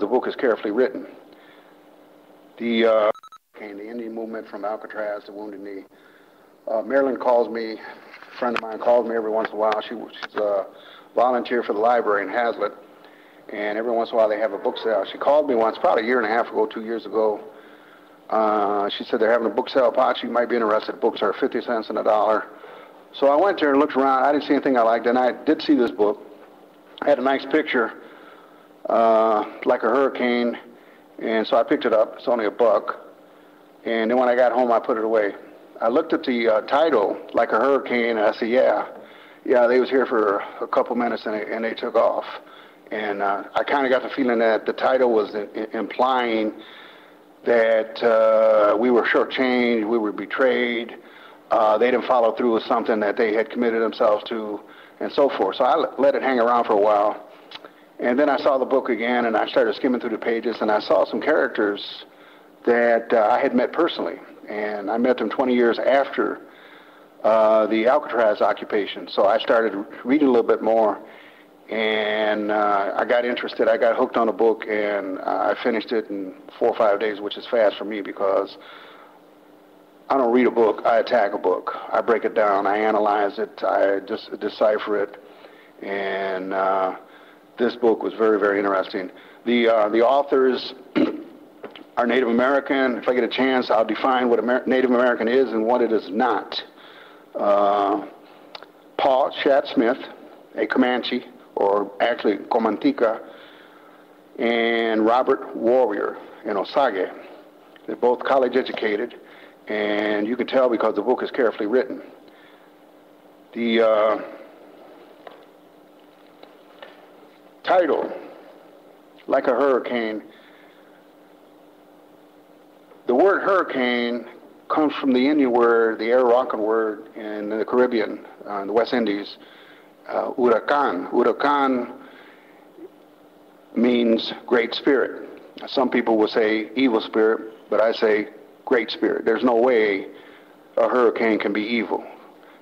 The book is carefully written. The Indian movement from Alcatraz to Wounded Knee. Marilyn calls me, a friend of mine calls me every once in a while. She's a volunteer for the library in Hazlitt, and every once in a while they have a book sale. She called me once, probably a year and a half ago, 2 years ago. She said they're having a book sale, Potch, you might be interested. Books are 50 cents and $1. So I went there and looked around. I didn't see anything I liked, and I did see this book. I had a nice picture, like a hurricane, and so I picked it up. It's only $1. And then when I got home, I put it away. I looked at the title, Like a Hurricane, and I said, yeah, they was here for a couple minutes, and they took off. And I kind of got the feeling that the title was implying that we were shortchanged, we were betrayed, they didn't follow through with something that they had committed themselves to, and so forth. So I let it hang around for a while. And then I saw the book again, and I started skimming through the pages, and I saw some characters that I had met personally. And I met them 20 years after the Alcatraz occupation. So I started reading a little bit more, and I got interested. I got hooked on the book, and I finished it in 4 or 5 days, which is fast for me because I don't read a book. I attack a book. I break it down. I analyze it. I just decipher it. And this book was very, very interesting. The authors are Native American. If I get a chance, I'll define what Native American is and what it is not. Paul Chaat Smith, a Comanche, or actually Comantica, and Robert Warrior, an Osage. They're both college educated, and you can tell because the book is carefully written. The title, Like a Hurricane. The word hurricane comes from the Indian word, the Arawakan word in the Caribbean, in the West Indies, huracan. Huracan means great spirit. Some people will say evil spirit, but I say great spirit. There's no way a hurricane can be evil.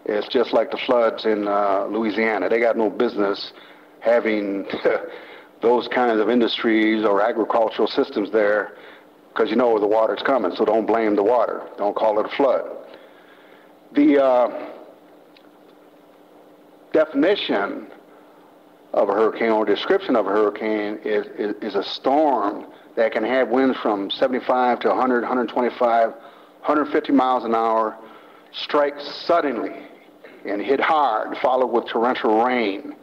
It's just like the floods in Louisiana. They got no business having those kinds of industries or agricultural systems there because you know the water's coming, so don't blame the water. Don't call it a flood. The definition of a hurricane or description of a hurricane is a storm that can have winds from 75 to 100, 125, 150 miles an hour, strike suddenly and hit hard, followed with torrential rain.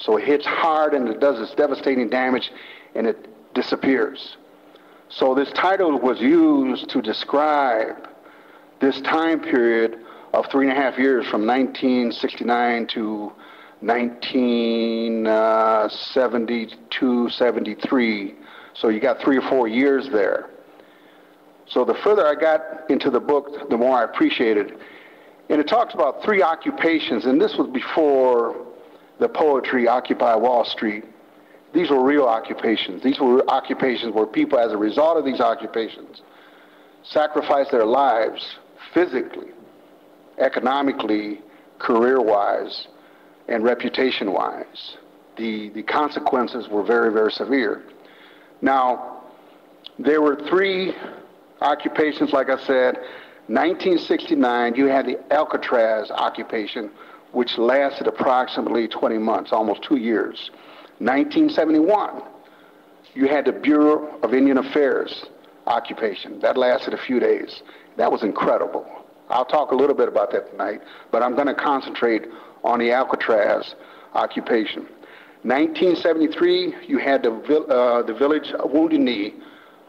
So it hits hard and it does its devastating damage and it disappears. So this title was used to describe this time period of 3.5 years from 1969 to 1972, 73. So you got 3 or 4 years there. So the further I got into the book, the more I appreciated it. And it talks about 3 occupations, and this was before the poetry Occupy Wall Street. These were real occupations. These were occupations where people, as a result of these occupations, sacrificed their lives physically, economically, career-wise, and reputation-wise. The consequences were very, very severe. Now, there were 3 occupations, like I said. 1969, you had the Alcatraz occupation, which lasted approximately 20 months, almost 2 years. 1971, you had the Bureau of Indian Affairs occupation. That lasted a few days. That was incredible. I'll talk a little bit about that tonight, but I'm going to concentrate on the Alcatraz occupation. 1973, you had the village of Wounded Knee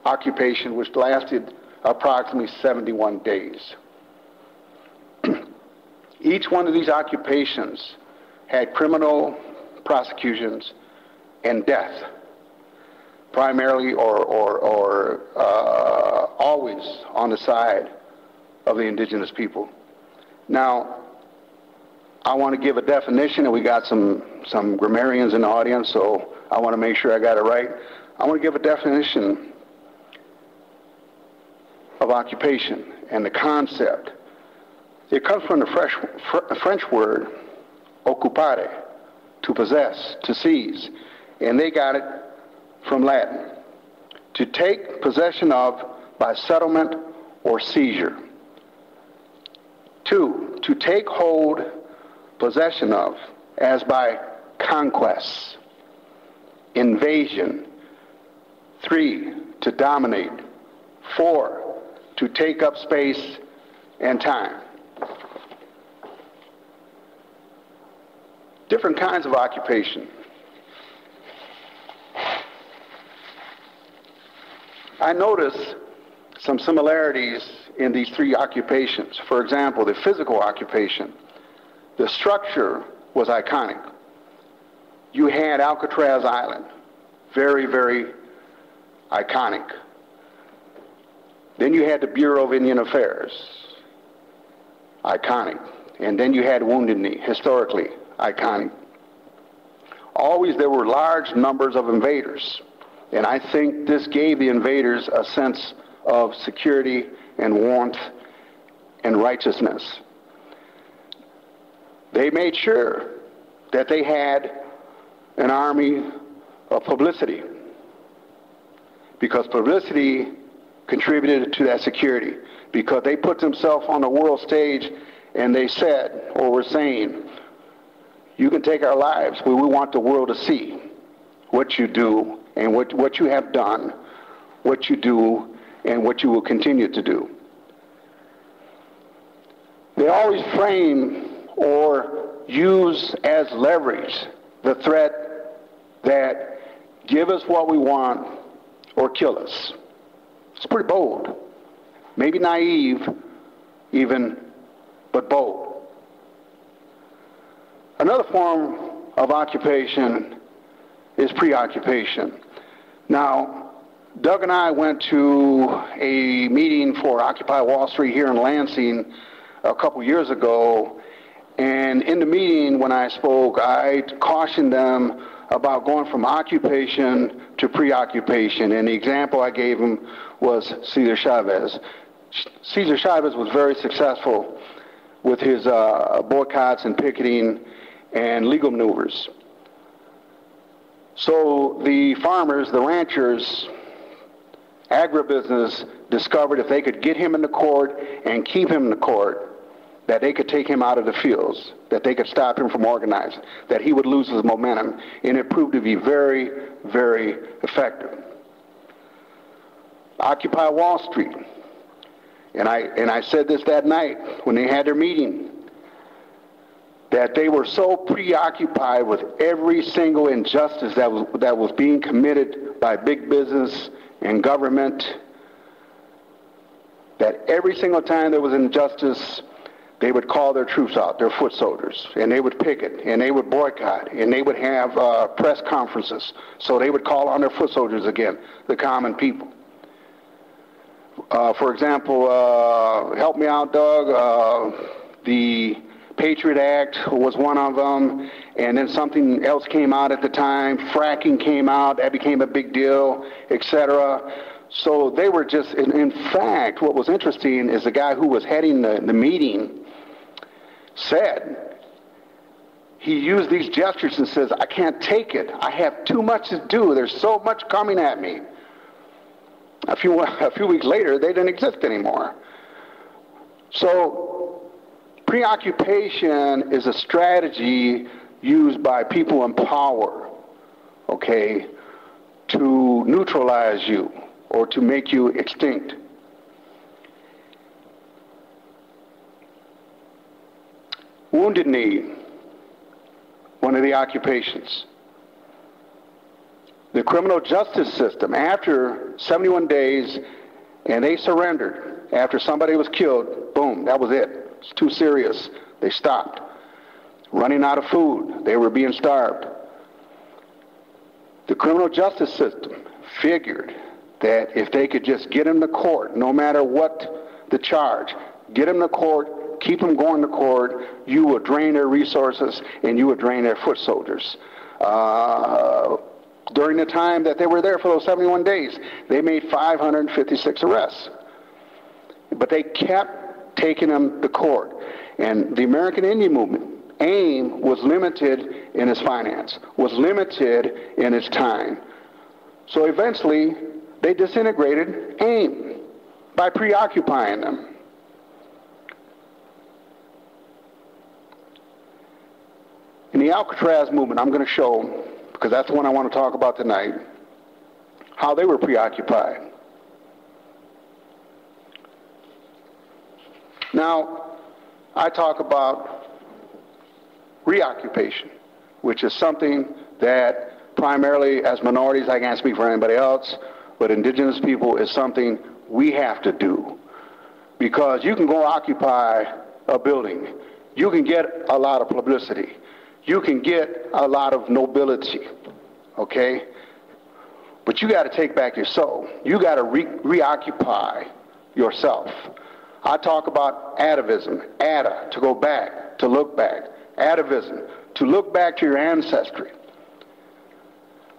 occupation, which lasted approximately 71 days. Each one of these occupations had criminal prosecutions and death, primarily or always on the side of the indigenous people. Now, I want to give a definition, and we got some grammarians in the audience, so I want to make sure I got it right. I want to give a definition of occupation and the concept. It comes from the French word, occupare, to possess, to seize, and they got it from Latin. to take possession of by settlement or seizure. 2, to take hold, possession of, as by conquest, invasion. 3, to dominate. 4, to take up space and time. Different kinds of occupation. I notice some similarities in these three occupations. For example, the physical occupation. The structure was iconic. You had Alcatraz Island, very, very iconic. Then you had the Bureau of Indian Affairs, iconic. And then you had Wounded Knee, historically iconic. Always there were large numbers of invaders, and I think this gave the invaders a sense of security and warmth and righteousness. They made sure that they had an army of publicity, because publicity contributed to that security, because they put themselves on the world stage and they said, or were saying, you can take our lives, but we want the world to see what you do and what you have done, what you do and what you will continue to do. They always frame or use as leverage the threat that give us what we want or kill us. It's pretty bold, maybe naive even, but bold. Another form of occupation is preoccupation. Now, Doug and I went to a meeting for Occupy Wall Street here in Lansing a couple years ago, and in the meeting when I spoke, I cautioned them about going from occupation to preoccupation, and the example I gave him was Cesar Chavez. Cesar Chavez was very successful with his boycotts and picketing and legal maneuvers. So the farmers, the ranchers, agribusiness discovered if they could get him in the court and keep him in the court, that they could take him out of the fields, that they could stop him from organizing, that he would lose his momentum, and it proved to be very, very effective. Occupy Wall Street, and I said this that night when they had their meeting, that they were so preoccupied with every single injustice that was being committed by big business and government, that every single time there was injustice, they would call their troops out, their foot soldiers, and they would picket, and they would boycott, and they would have press conferences. So they would call on their foot soldiers again, the common people. For example, help me out, Doug, the Patriot Act was one of them, and then something else came out at the time, fracking came out, that became a big deal, etc. So they were just, in fact, what was interesting is the guy who was heading the meeting said, he used these gestures and says, I can't take it. I have too much to do. There's so much coming at me. A few weeks later, they didn't exist anymore. So preoccupation is a strategy used by people in power, okay, to neutralize you or to make you extinct. Wounded Knee, one of the occupations. The criminal justice system, after 71 days, and they surrendered, after somebody was killed, boom, that was it. It's too serious. They stopped. Running out of food, they were being starved. The criminal justice system figured that if they could just get him to court, no matter what the charge, get him to court, keep him going to court, you will drain their resources and you will drain their foot soldiers. During the time that they were there for those 71 days, they made 556 arrests. But they kept taking them to court. And the American Indian Movement, AIM, was limited in its finance, was limited in its time. So eventually, They disintegrated AIM by preoccupying them. In the Alcatraz movement, I'm going to show, because that's the one I want to talk about tonight, how they were preoccupied. Now, I talk about reoccupation, which is something that primarily as minorities, I can't speak for anybody else, but indigenous people is something we have to do. Because you can go occupy a building. You can get a lot of publicity. You can get a lot of nobility, okay? But you gotta take back your soul. You gotta reoccupy yourself. I talk about atavism, ATA, to go back, to look back. Atavism, to look back to your ancestry.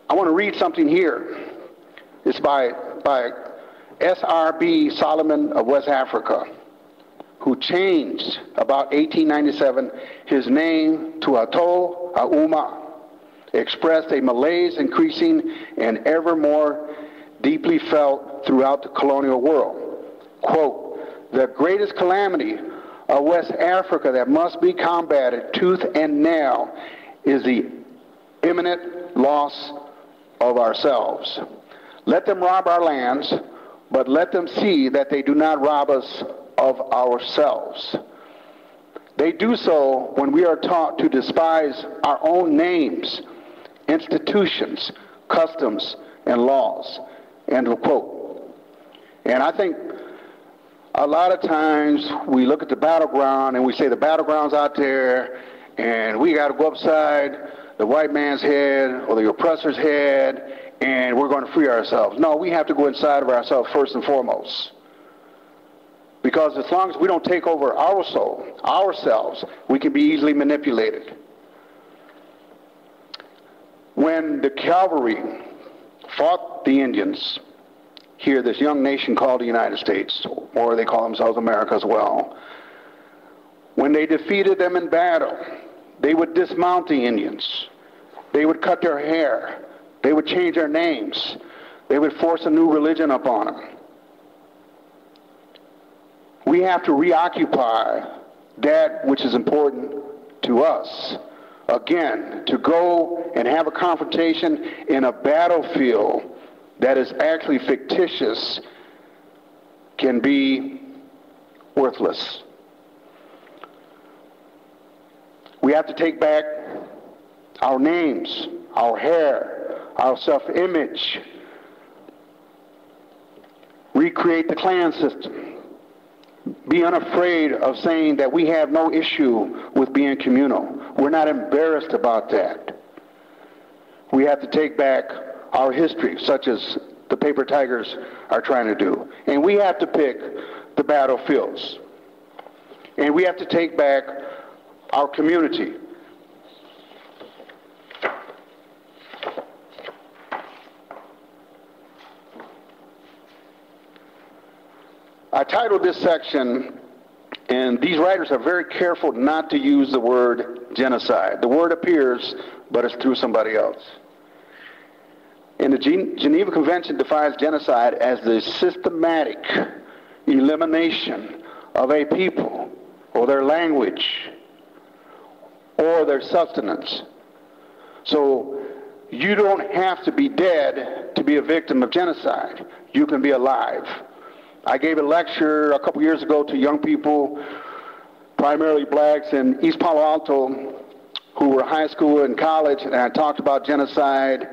I wanna read something here. It's by S.R.B. Solomon of West Africa, who changed about 1897 his name to Ato Auma, expressed a malaise increasing and ever more deeply felt throughout the colonial world. Quote, the greatest calamity of West Africa that must be combated tooth and nail is the imminent loss of ourselves. Let them rob our lands, but let them see that they do not rob us of ourselves. They do so when we are taught to despise our own names, institutions, customs, and laws. End of quote. And I think a lot of times we look at the battleground and we say the battleground's out there and we gotta go upside the white man's head or the oppressor's head and we're going to free ourselves. No, we have to go inside of ourselves first and foremost. Because as long as we don't take over our soul, ourselves, we can be easily manipulated. When the cavalry fought the Indians, here this young nation called the United States, or they call themselves America as well, when they defeated them in battle, they would dismount the Indians. They would cut their hair. They would change their names. They would force a new religion upon them. We have to reoccupy that which is important to us. Again, to go and have a confrontation in a battlefield that is actually fictitious can be worthless. We have to take back our names, our hair, our self-image, recreate the clan system, be unafraid of saying that we have no issue with being communal. We're not embarrassed about that. We have to take back our history, such as the Paper Tigers are trying to do. And we have to pick the battlefields. And we have to take back our community. I titled this section, and these writers are very careful not to use the word genocide. The word appears, but it's through somebody else. And the Geneva Convention defines genocide as the systematic elimination of a people or their language or their substance. So you don't have to be dead to be a victim of genocide. You can be alive. I gave a lecture a couple years ago to young people, primarily blacks in East Palo Alto, who were high school and college, and I talked about genocide.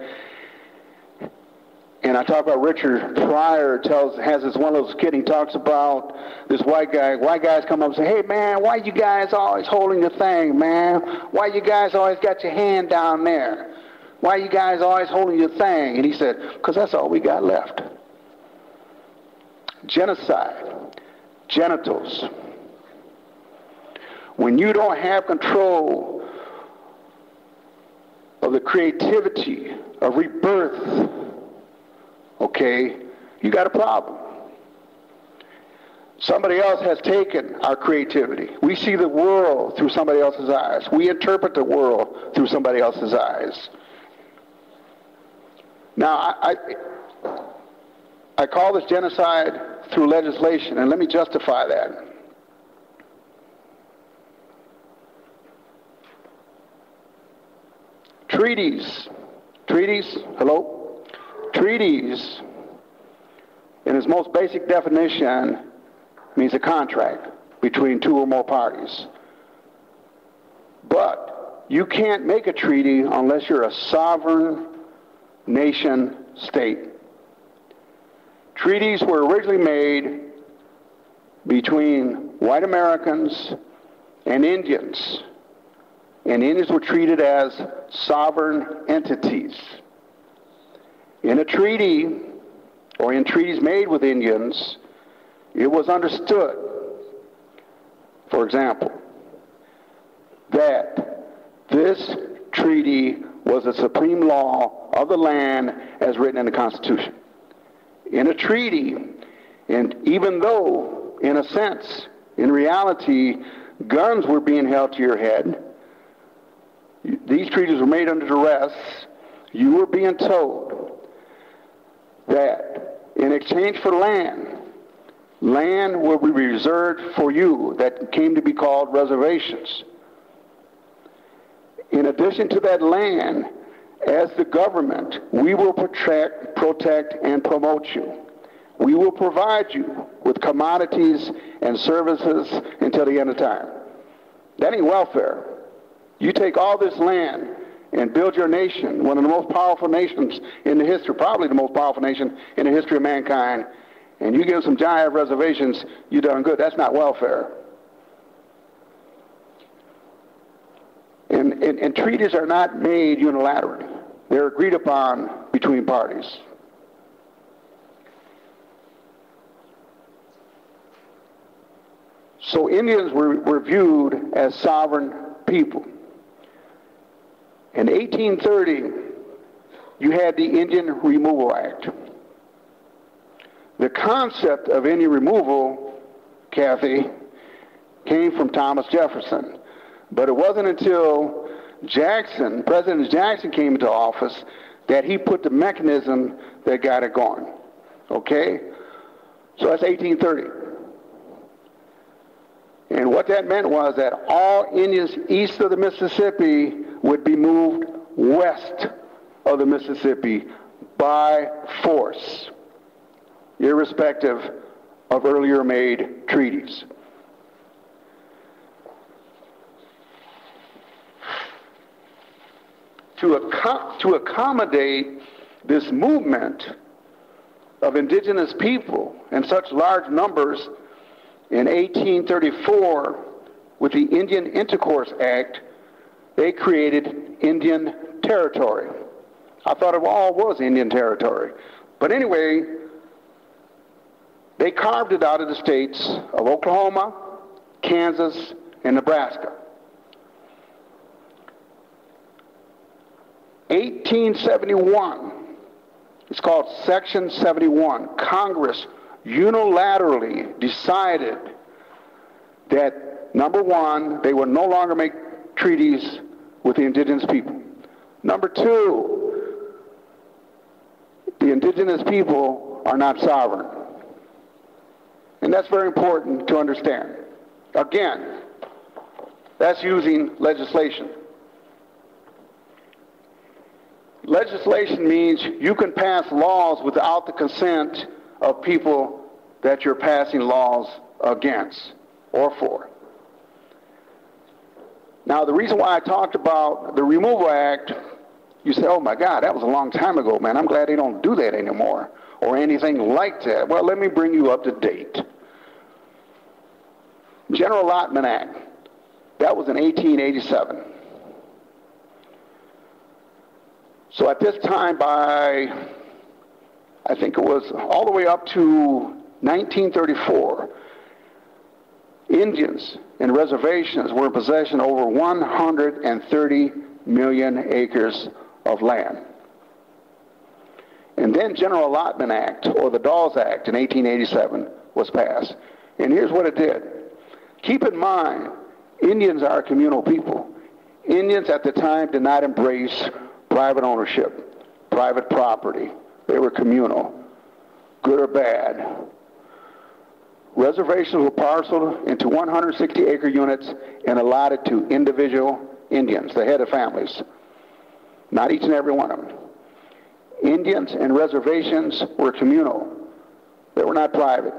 And I talked about Richard Pryor has this one little skit, he talks about this white guy. White guys come up and say, hey man, why you guys always holding the thing, man? Why you guys always got your hand down there? Why you guys always holding your thing? And he said, because that's all we got left. Genocide, genitals. When you don't have control of the creativity of rebirth, okay, you got a problem. Somebody else has taken our creativity. We see the world through somebody else's eyes. We interpret the world through somebody else's eyes. Now, I call this genocide through legislation, and let me justify that. Treaties, in its most basic definition, means a contract between two or more parties. But you can't make a treaty unless you're a sovereign nation state. Treaties were originally made between white Americans and Indians. And Indians were treated as sovereign entities. In a treaty, or in treaties made with Indians, it was understood, for example, that this treaty was the supreme law of the land as written in the Constitution. In a treaty, and even though, in a sense, in reality, guns were being held to your head, these treaties were made under duress, you were being told that in exchange for land, land will be reserved for you, that came to be called reservations. In addition to that land, as the government, we will protect and promote you. We will provide you with commodities and services until the end of time. That ain't welfare. You take all this land and build your nation, one of the most powerful nations in the history, probably the most powerful nation in the history of mankind, and you give some giant reservations, you done good. That's not welfare. And treaties are not made unilaterally. They're agreed upon between parties. So Indians were viewed as sovereign people. In 1830, you had the Indian Removal Act. The concept of Indian removal, Kathy, came from Thomas Jefferson. But it wasn't until Jackson, President Jackson came into office, that he put the mechanism that got it going. Okay? So that's 1830. And what that meant was that all Indians east of the Mississippi would be moved west of the Mississippi by force, irrespective of earlier made treaties. To accommodate this movement of indigenous people in such large numbers, in 1834, with the Indian Intercourse Act, they created Indian Territory. I thought it all was Indian Territory. But anyway, they carved it out of the states of Oklahoma, Kansas, and Nebraska. 1871, it's called Section 71, Congress unilaterally decided that, number one, they would no longer make treaties with the indigenous people. Number two, the indigenous people are not sovereign. And that's very important to understand. Again, that's using legislation. Legislation means you can pass laws without the consent of people that you're passing laws against or for. Now, the reason why I talked about the Removal Act, you say, oh my God, that was a long time ago, man. I'm glad they don't do that anymore or anything like that. Well, let me bring you up to date. General Allotment Act, that was in 1887. So at this time, by I think it was all the way up to 1934, Indians and reservations were in possession of over 130 million acres of land. And then General Allotment Act, or the Dawes Act in 1887, was passed. And here's what it did. Keep in mind, Indians are a communal people. Indians at the time did not embrace private ownership, private property. They were communal. good or bad. Reservations were parceled into 160-acre units and allotted to individual Indians, the head of families, not each and every one of them. Indians and reservations were communal. They were not private.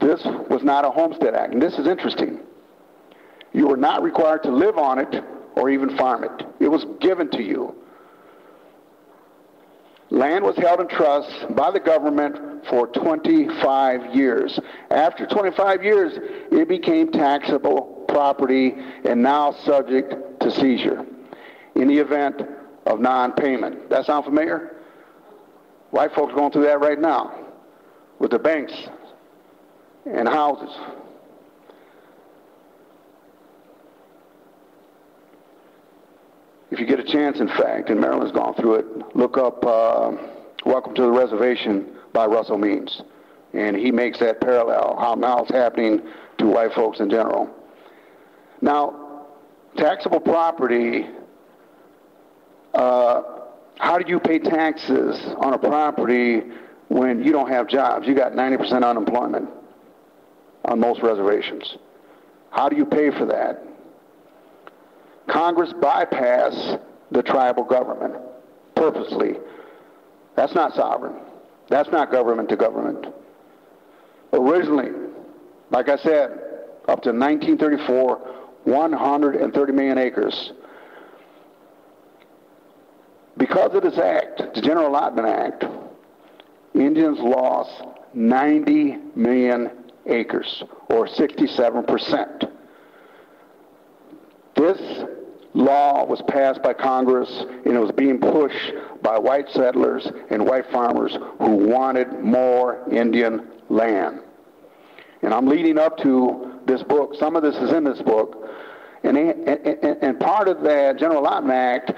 This was not a Homestead Act, and this is interesting. You were not required to live on it or even farm it. It was given to you. Land was held in trust by the government for 25 years. After 25 years, it became taxable property and now subject to seizure in the event of non-payment. That sound familiar? White folks are going through that right now with the banks and houses. If you get a chance, in fact, and Maryland's gone through it, look up Welcome to the Reservation by Russell Means. And he makes that parallel, how now it's happening to white folks in general. Now, taxable property, how do you pay taxes on a property when you don't have jobs? You got 90% unemployment on most reservations. How do you pay for that? Congress bypassed the tribal government purposely. That's not sovereign. That's not government to government. Originally, like I said, up to 1934, 130 million acres. Because of this act, the General Allotment Act, Indians lost 90 million acres, or 67%. This law was passed by Congress, and it was being pushed by white settlers and white farmers who wanted more Indian land. And I'm leading up to this book. Some of this is in this book. And part of that General Allotment Act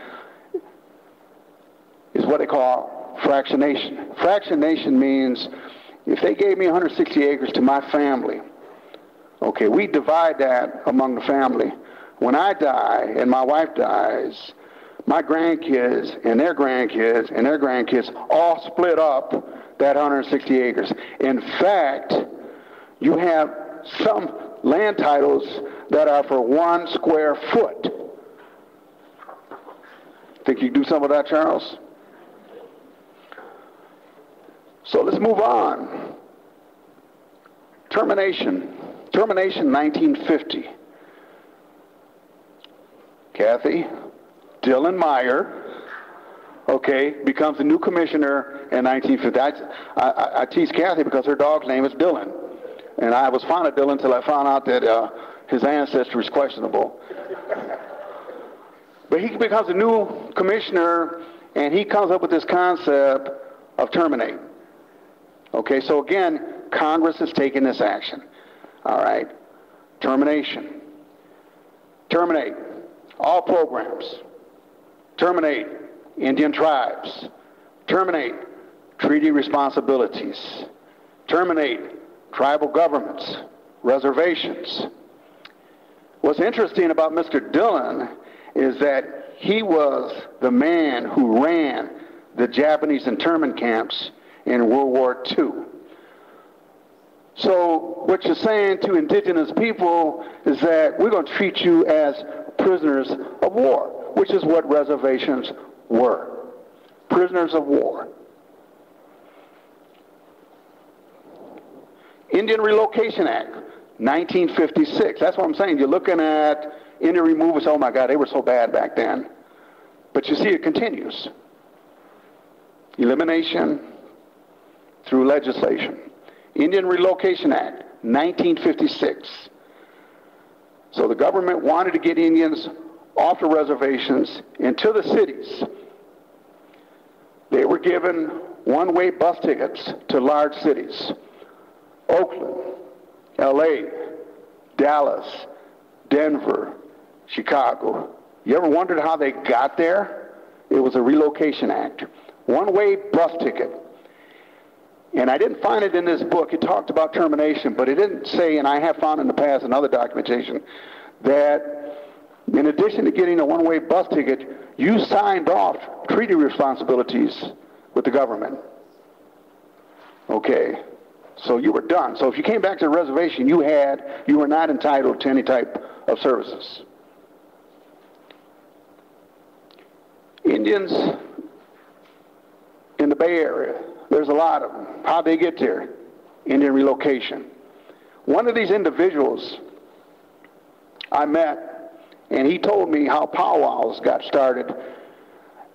is what they call fractionation. Fractionation means if they gave me 160 acres to my family, okay, we divide that among the family. When I die and my wife dies, my grandkids and their grandkids and their grandkids all split up that 160 acres. In fact, you have some land titles that are for 1 square foot. Think you can do some of that, Charles? So let's move on. Termination. Termination 1950. Kathy Dillon Meyer, okay, becomes the new commissioner in 1950. I tease Kathy because her dog's name is Dillon. And I was fond of Dillon until I found out that his ancestry is questionable. But he becomes the new commissioner, and he comes up with this concept of terminate. Okay, so again, Congress has taken this action. All right, termination. Terminate all programs, terminate Indian tribes, terminate treaty responsibilities, terminate tribal governments, reservations. What's interesting about Mr. Dillon is that he was the man who ran the Japanese internment camps in World War II. So what you're saying to indigenous people is that we're going to treat you as prisoners of war, which is what reservations were. Prisoners of war. Indian Relocation Act, 1956. That's what I'm saying. You're looking at Indian removals. Oh my God, they were so bad back then. But you see it continues. Elimination through legislation. Indian Relocation Act, 1956. So the government wanted to get Indians off the reservations into the cities. They were given one-way bus tickets to large cities. Oakland, LA, Dallas, Denver, Chicago. You ever wondered how they got there? It was a relocation act. One-way bus ticket. And I didn't find it in this book. It talked about termination, but it didn't say, and I have found in the past in other documentation, that in addition to getting a one-way bus ticket, you signed off treaty responsibilities with the government. Okay, so you were done. So if you came back to the reservation, you were not entitled to any type of services. Indians in the Bay Area, there's a lot of them. How'd they get there? Indian relocation. One of these individuals I met, and he told me how powwows got started,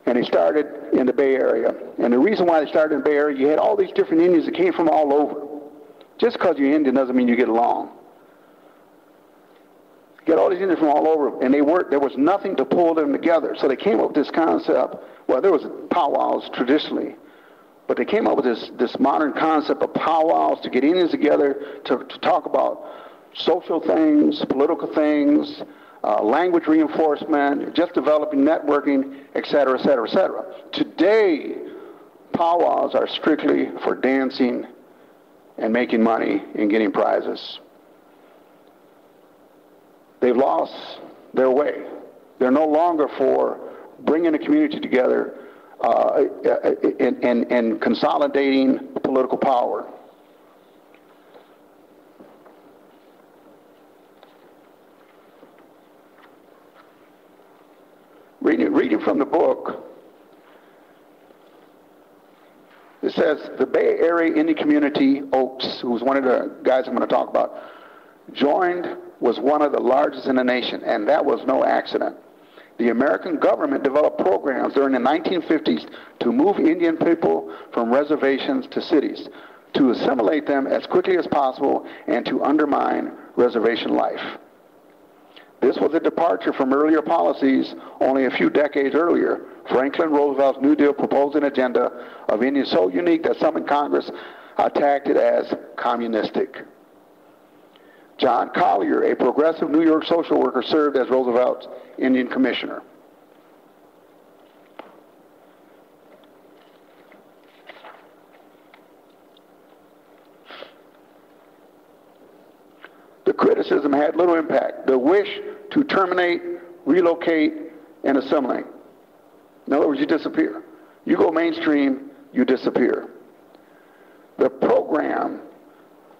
and they started in the Bay Area. And the reason why they started in the Bay Area, you had all these different Indians that came from all over. Just because you're Indian doesn't mean you get along. You get all these Indians from all over, and there was nothing to pull them together. So they came up with this concept. Well, there was powwows traditionally, but they came up with this modern concept of powwows to get Indians together to talk about social things, political things, language reinforcement, just developing networking, et cetera, et cetera, et cetera. Today, powwows are strictly for dancing and making money and getting prizes. They've lost their way. They're no longer for bringing a community together and consolidating political power. Reading from the book, it says, the Bay Area Indian community, Oakes, who's one of the guys I'm going to talk about, was one of the largest in the nation, and that was no accident. The American government developed programs during the 1950s to move Indian people from reservations to cities, to assimilate them as quickly as possible, and to undermine reservation life. This was a departure from earlier policies only a few decades earlier. Franklin Roosevelt's New Deal proposed an agenda of Indians so unique that some in Congress attacked it as communistic. John Collier, a progressive New York social worker, served as Roosevelt's Indian commissioner. The criticism had little impact. The wish to terminate, relocate, and assimilate. In other words, you disappear. You go mainstream, you disappear. The program,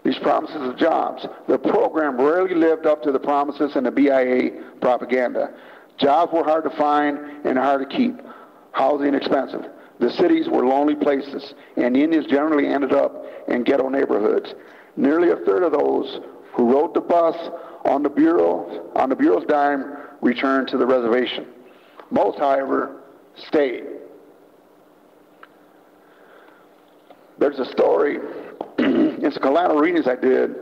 these promises of jobs, the program rarely lived up to the promises and the BIA propaganda. Jobs were hard to find and hard to keep. Housing expensive. The cities were lonely places, and Indians generally ended up in ghetto neighborhoods. Nearly a third of those who rode the bus on the Bureau's dime returned to the reservation. Most, however, stayed. There's a story in some collateral readings I did,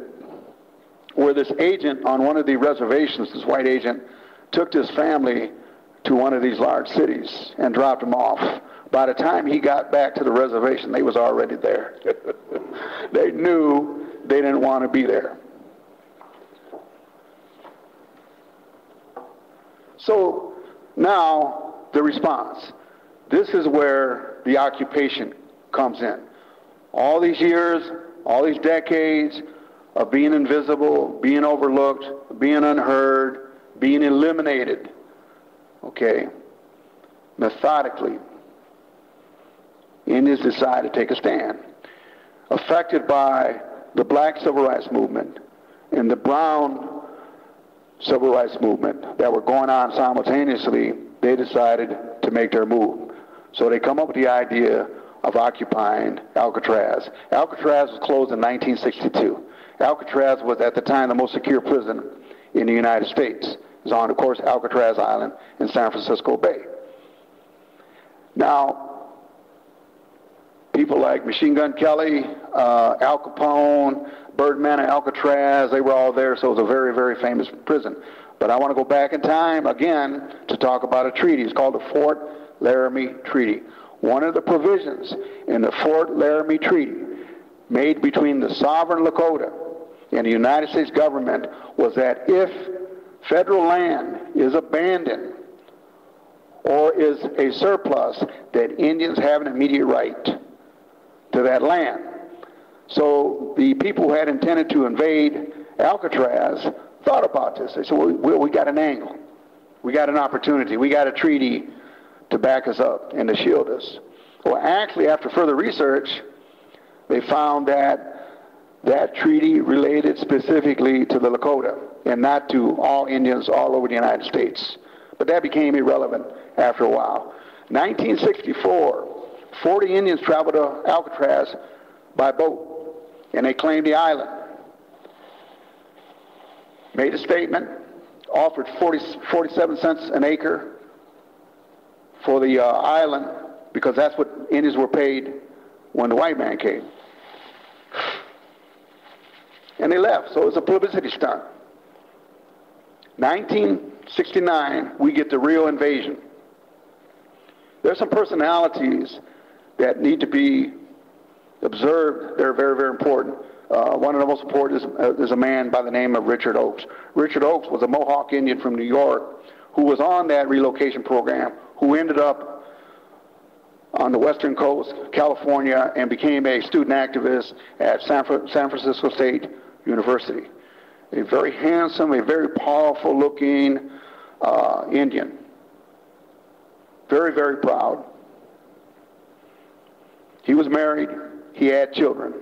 where this agent on one of the reservations, this white agent, took this family to one of these large cities and dropped them off. By the time he got back to the reservation, they was already there. They knew they didn't want to be there. So now the response. This is where the occupation comes in. All these years, all these decades of being invisible, being overlooked, being unheard, being eliminated, okay, methodically, Indians decide to take a stand. Affected by the black civil rights movement and the brown civil rights movement that were going on simultaneously, they decided to make their move. So they come up with the idea of occupying Alcatraz. Alcatraz was closed in 1962. Alcatraz was at the time the most secure prison in the United States. It was on, of course, Alcatraz Island in San Francisco Bay. Now, people like Machine Gun Kelly, Al Capone, Birdman at Alcatraz, they were all there, so it was a very, very famous prison. But I want to go back in time again to talk about a treaty. It's called the Fort Laramie Treaty. One of the provisions in the Fort Laramie Treaty made between the sovereign Lakota and the United States government was that if federal land is abandoned or is a surplus, that Indians have an immediate right to that land. So the people who had intended to invade Alcatraz thought about this. They said, well, we got an angle. We got an opportunity. We got a treaty to back us up and to shield us. Well, actually, after further research, They found that that treaty related specifically to the Lakota and not to all Indians all over the United States. But that became irrelevant after a while. 1964, 40 Indians traveled to Alcatraz by boat, and they claimed the island. Made a statement, offered 47 cents an acre for the island, because that's what Indians were paid when the white man came. And they left, so it was a publicity stunt. 1969, we get the real invasion. There's some personalities that need to be observed. They're very, very important. One of the most important is a man by the name of Richard Oakes. Richard Oakes was a Mohawk Indian from New York who was on that relocation program, who ended up on the western coast, California, and became a student activist at San Francisco State University. A very handsome, a very powerful looking Indian. Very, very proud. He was married, he had children.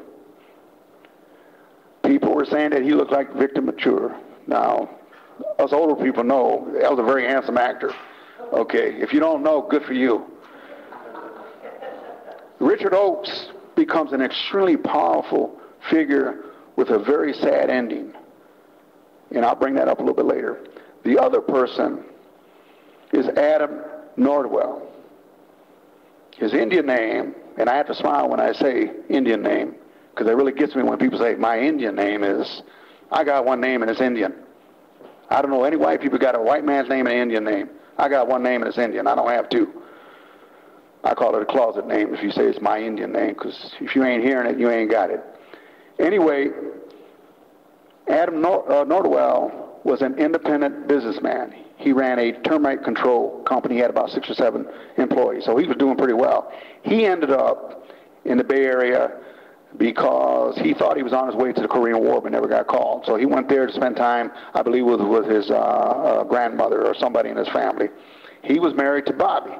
People were saying that he looked like Victor Mature. Now, us older people know that was a very handsome actor. Okay, if you don't know, good for you. Richard Oakes becomes an extremely powerful figure with a very sad ending. And I'll bring that up a little bit later. The other person is Adam Nordwell. His Indian name, and I have to smile when I say Indian name, because it really gets me when people say, my Indian name is, I got one name and it's Indian. I don't know any white people got a white man's name and an Indian name. I got one name and it's Indian. I don't have two. I call it a closet name if you say it's my Indian name, because if you ain't hearing it, you ain't got it. Anyway, Adam Nordwell was an independent businessman. He ran a termite control company. He had about 6 or 7 employees, so he was doing pretty well. He ended up in the Bay Area because he thought he was on his way to the Korean War but never got called. So he went there to spend time, I believe, with his grandmother or somebody in his family. He was married to Bobby.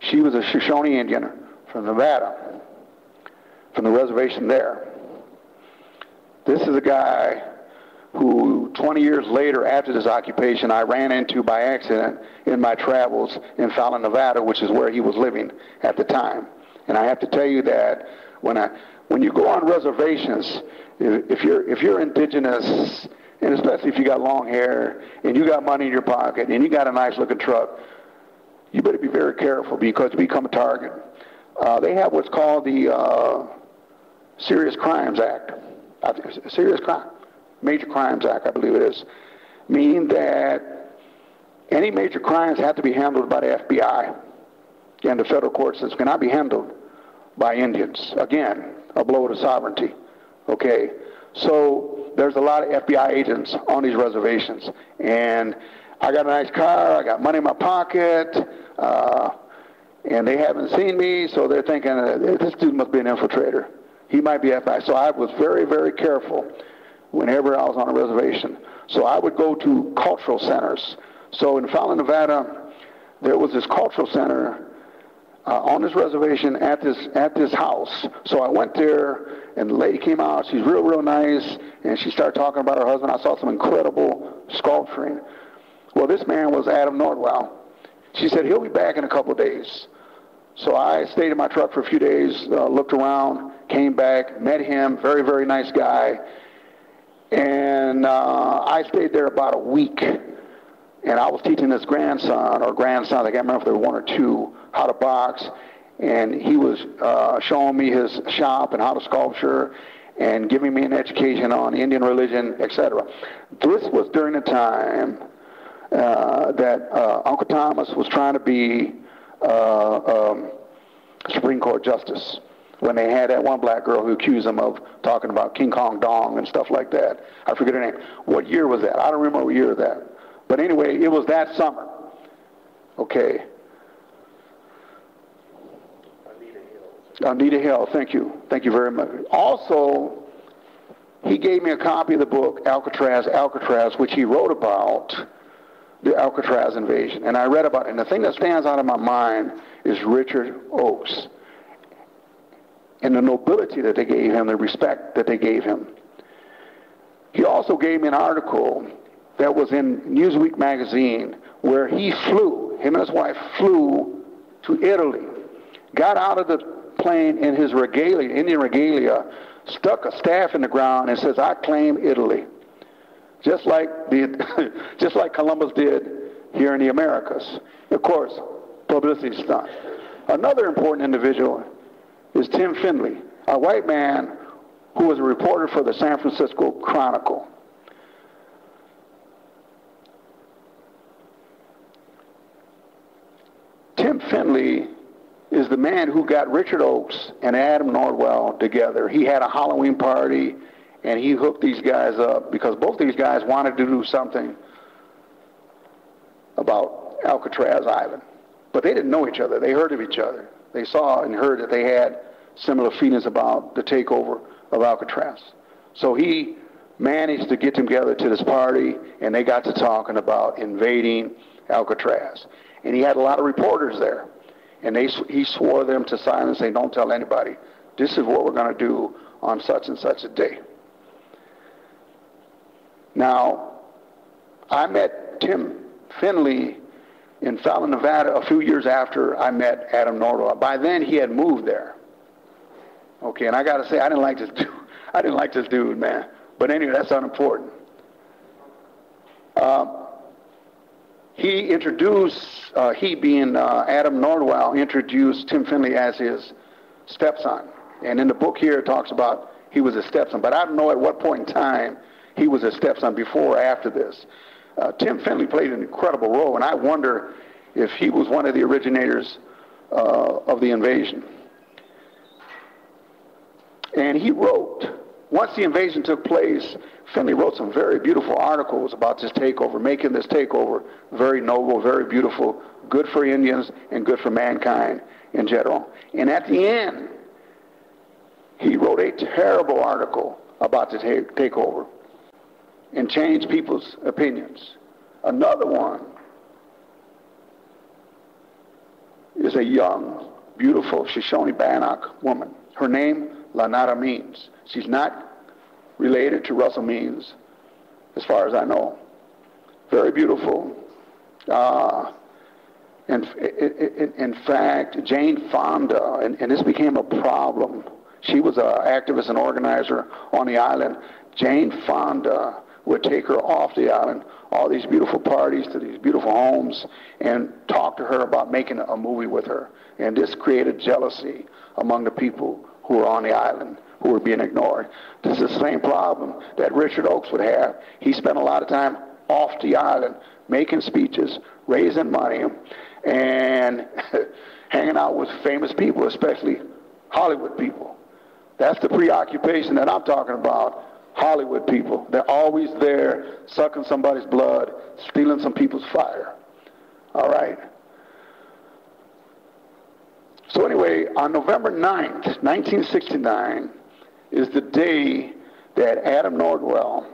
She was a Shoshone Indian from Nevada, from the reservation there. This is a guy who 20 years later after this occupation I ran into by accident in my travels in Fallon, Nevada, which is where he was living at the time. And I have to tell you that when you go on reservations, if you're indigenous, and especially if you got long hair and you got money in your pocket and you got a nice looking truck, you better be very careful because you become a target. They have what's called the Serious Crimes Act. Major Crimes Act, I believe it is, meaning that any major crimes have to be handled by the FBI and the federal court system cannot be handled by Indians. Again, a blow to sovereignty. Okay, so there's a lot of FBI agents on these reservations, and I got a nice car, I got money in my pocket, and they haven't seen me, so they're thinking, this dude must be an infiltrator. He might be FBI. So I was very, very careful whenever I was on a reservation. So I would go to cultural centers. So in Fallon, Nevada, there was this cultural center on this reservation at this house. So I went there, and the lady came out. She's real, real nice, and she started talking about her husband. I saw some incredible sculpturing. Well, this man was Adam Nordwell. She said, he'll be back in a couple of days. So I stayed in my truck for a few days, looked around, came back, met him, very, very nice guy. And I stayed there about a week, and I was teaching his grandsons, I can't remember if they were 1 or 2, how to box, and he was showing me his shop and how to sculpture and giving me an education on Indian religion, etc. This was during the time that Uncle Thomas was trying to be Supreme Court Justice, when they had that one black girl who accused him of talking about King Kong Dong and stuff like that. I forget her name. What year was that? I don't remember what year that. But anyway, it was that summer. Okay. Anita Hill, thank you. Thank you very much. Also, he gave me a copy of the book, Alcatraz, which he wrote about the Alcatraz invasion. And I read about it. And the thing that stands out in my mind is Richard Oakes. and the nobility that they gave him, the respect that they gave him. He also gave me an article that was in Newsweek magazine where he flew, him and his wife flew to Italy, got out of the plane in his regalia, Indian regalia, stuck a staff in the ground and says, "I claim Italy." Just like Columbus did here in the Americas. Of course, publicity stunt. Another important individual is Tim Findley, a white man who was a reporter for the San Francisco Chronicle. Tim Findley is the man who got Richard Oakes and Adam Nordwell together. He had a Halloween party and he hooked these guys up because both these guys wanted to do something about Alcatraz Island. But they didn't know each other. They heard of each other. They saw and heard that they had similar feelings about the takeover of Alcatraz. So he managed to get them together to this party, and they got to talking about invading Alcatraz. And he had a lot of reporters there. And he swore them to silence, saying, "Don't tell anybody. This is what we're going to do on such and such a day." Now, I met Tim Findley in Fallon, Nevada, a few years after I met Adam Nordwell. By then, he had moved there. Okay, and I got to say, I didn't like this dude, man. But anyway, that's unimportant. He introduced, Adam Nordwell, introduced Tim Findley as his stepson. And in the book here, it talks about he was his stepson. But I don't know at what point in time he was his stepson, before or after this. Tim Findley played an incredible role, and I wonder if he was one of the originators of the invasion. And he wrote, once the invasion took place, Findley wrote some very beautiful articles about this takeover, making this takeover very noble, very beautiful, good for Indians and good for mankind in general. And at the end, he wrote a terrible article about the takeover and change people's opinions. Another one is a young, beautiful Shoshone Bannock woman. Her name, Lanara Means. She's not related to Russell Means, as far as I know. Very beautiful. And in fact, Jane Fonda, and this became a problem. She was an activist and organizer on the island. Jane Fonda would take her off the island, all these beautiful parties to these beautiful homes, and talk to her about making a movie with her. And this created jealousy among the people who were on the island, who were being ignored. This is the same problem that Richard Oakes would have. He spent a lot of time off the island, making speeches, raising money, and hanging out with famous people, especially Hollywood people. That's the preoccupation that I'm talking about. Hollywood people, they're always there sucking somebody's blood, stealing some people's fire. All right. So anyway, on November 9th, 1969 is the day that Adam Nordwell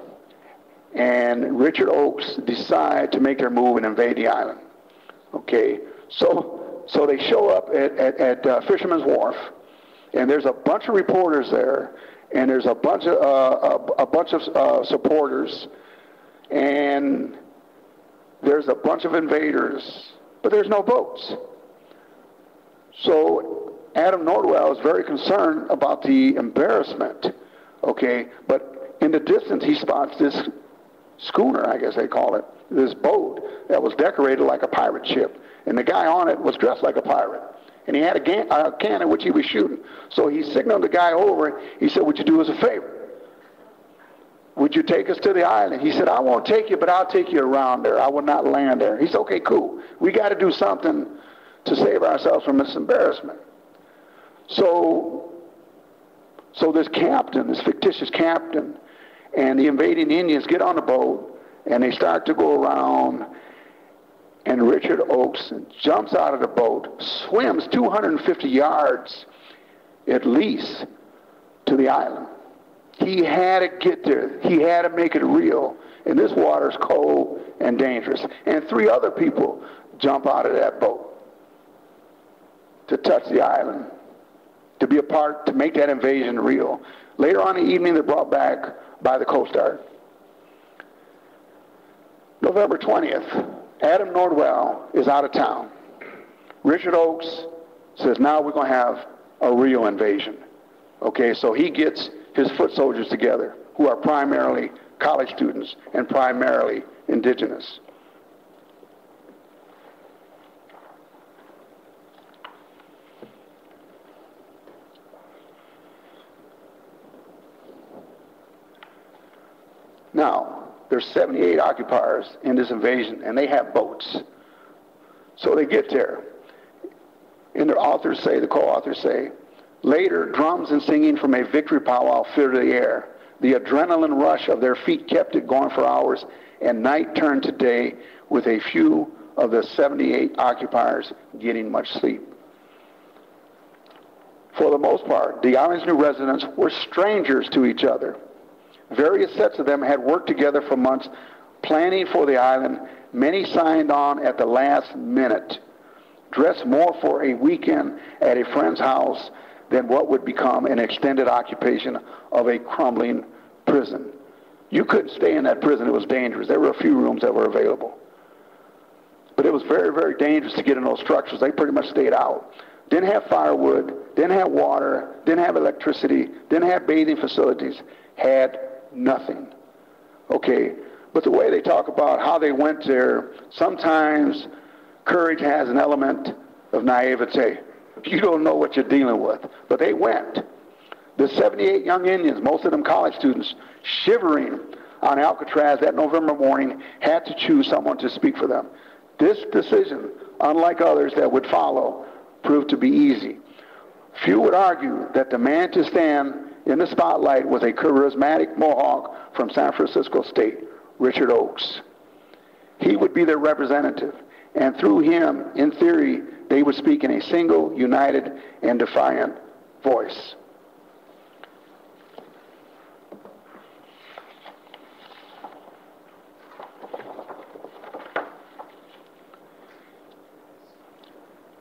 and Richard Oakes decide to make their move and invade the island. Okay, so they show up at Fisherman's Wharf, and there's a bunch of reporters there, and there's a bunch of supporters, and there's a bunch of invaders, but there's no boats. So Adam Nordwell is very concerned about the embarrassment, okay? But in the distance, he spots this schooner, I guess they call it, this boat that was decorated like a pirate ship, and the guy on it was dressed like a pirate. And he had a cannon which he was shooting. So he signaled the guy over. He said, "Would you do us a favor? Would you take us to the island?" He said, "I won't take you, but I'll take you around there. I will not land there." He said, "Okay, cool. We got to do something to save ourselves from this embarrassment." So this captain, this fictitious captain, and the invading Indians get on the boat, and they start to go around. And Richard Oakes jumps out of the boat, swims 250 yards at least to the island. He had to get there. He had to make it real. And this water's cold and dangerous. And three other people jump out of that boat to touch the island. to be a part to make that invasion real. Later on in the evening, they're brought back by the Coast Guard. November 20th, Adam Nordwell is out of town. Richard Oakes says, now we're going to have a real invasion. Okay, so he gets his foot soldiers together, who are primarily college students and primarily indigenous. Now, there's 78 occupiers in this invasion, and they have boats. So they get there. And their authors say, the co-authors say, later, drums and singing from a victory powwow filled the air. The adrenaline rush of their feet kept it going for hours, and night turned to day with a few of the 78 occupiers getting much sleep. For the most part, the island's new residents were strangers to each other. Various sets of them had worked together for months, planning for the island. Many signed on at the last minute, dressed more for a weekend at a friend's house than what would become an extended occupation of a crumbling prison. You couldn't stay in that prison. It was dangerous. There were a few rooms that were available. But it was very, very dangerous to get in those structures. They pretty much stayed out. Didn't have firewood, didn't have water, didn't have electricity, didn't have bathing facilities, had nothing. Okay, but the way they talk about how they went there, sometimes courage has an element of naivete. You don't know what you're dealing with, but they went. The 78 young Indians, most of them college students, shivering on Alcatraz that November morning, had to choose someone to speak for them. This decision, unlike others that would follow, proved to be easy. Few would argue that the man to stand in the spotlight was a charismatic Mohawk from San Francisco State, Richard Oakes. He would be their representative, and through him, in theory, they would speak in a single, united, and defiant voice.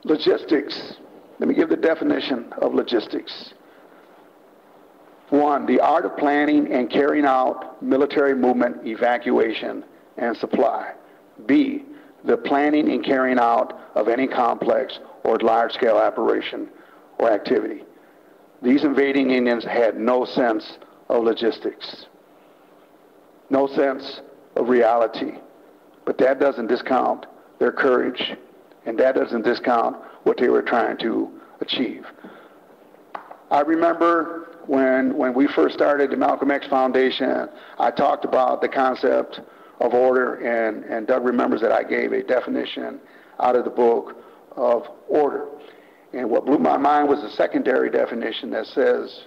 Logistics. Let me give the definition of logistics. 1, the art of planning and carrying out military movement, evacuation, and supply. B, the planning and carrying out of any complex or large-scale operation or activity. These invading Indians had no sense of logistics, no sense of reality. But that doesn't discount their courage, and that doesn't discount what they were trying to achieve. I remember when we first started the Malcolm X Foundation, I talked about the concept of order, and Doug remembers that I gave a definition out of the book of order. And what blew my mind was the secondary definition that says,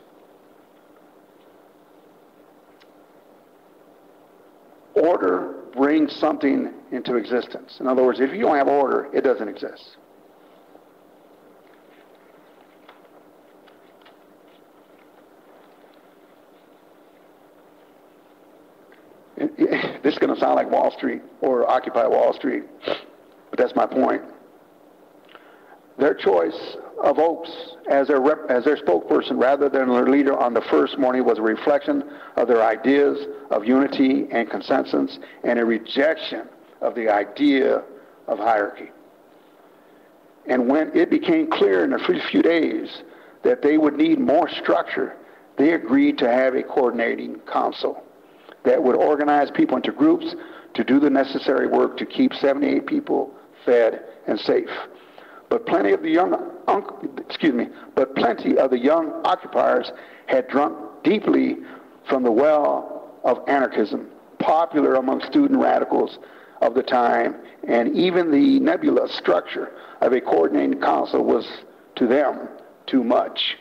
order brings something into existence. In other words, if you don't have order, it doesn't exist. This is going to sound like Wall Street or Occupy Wall Street, but that's my point. Their choice of Oakes as their spokesperson rather than their leader on the first morning was a reflection of their ideas of unity and consensus and a rejection of the idea of hierarchy. And when it became clear in the first few days that they would need more structure, they agreed to have a coordinating council that would organize people into groups to do the necessary work to keep 78 people fed and safe. But plenty of the young occupiers had drunk deeply from the well of anarchism, popular among student radicals of the time, and even the nebulous structure of a coordinating council was to them too much.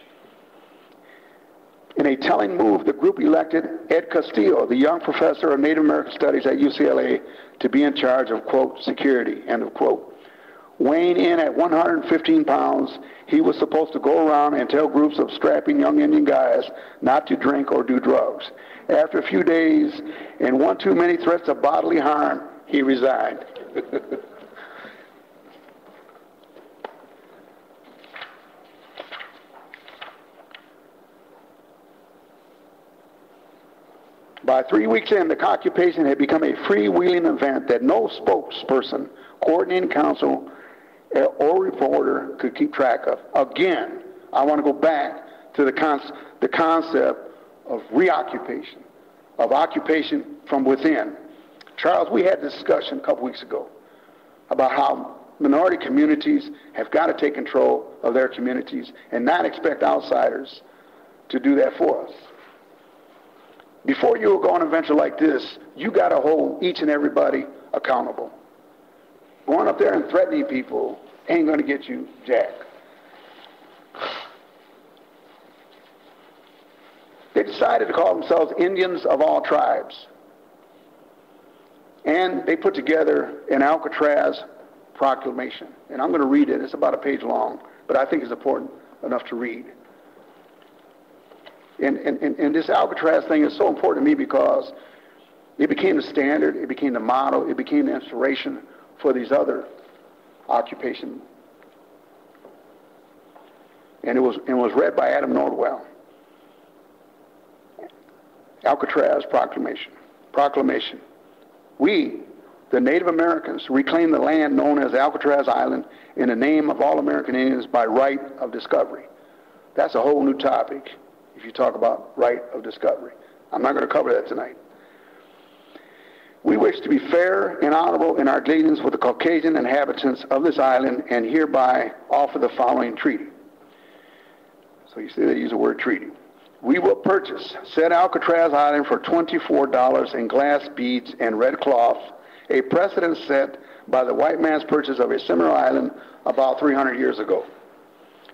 In a telling move, the group elected Ed Castillo, the young professor of Native American Studies at UCLA, to be in charge of, quote, security, end of quote. Weighing in at 115 pounds, he was supposed to go around and tell groups of strapping young Indian guys not to drink or do drugs. After a few days and one too many threats of bodily harm, he resigned. By 3 weeks in, the occupation had become a freewheeling event that no spokesperson, coordinating council, or reporter could keep track of. Again, I want to go back to the concept of reoccupation, of occupation from within. Charles, we had a discussion a couple weeks ago about how minority communities have got to take control of their communities and not expect outsiders to do that for us. Before you go on a venture like this, you got to hold each and everybody accountable. Going up there and threatening people ain't going to get you jack. They decided to call themselves Indians of all tribes. And they put together an Alcatraz Proclamation. And I'm going to read it. It's about a page long, but I think it's important enough to read. And this Alcatraz thing is so important to me because it became the standard, it became the model, it became the inspiration for these other occupations. And it was read by Adam Nordwell. Alcatraz Proclamation. We, the Native Americans, reclaim the land known as Alcatraz Island in the name of all American Indians by right of discovery. That's a whole new topic. If you talk about right of discovery, I'm not going to cover that tonight. We wish to be fair and honorable in our dealings with the Caucasian inhabitants of this island and hereby offer the following treaty. So you see they use the word treaty. We will purchase said Alcatraz Island for $24 in glass beads and red cloth, a precedent set by the white man's purchase of a similar island about 300 years ago.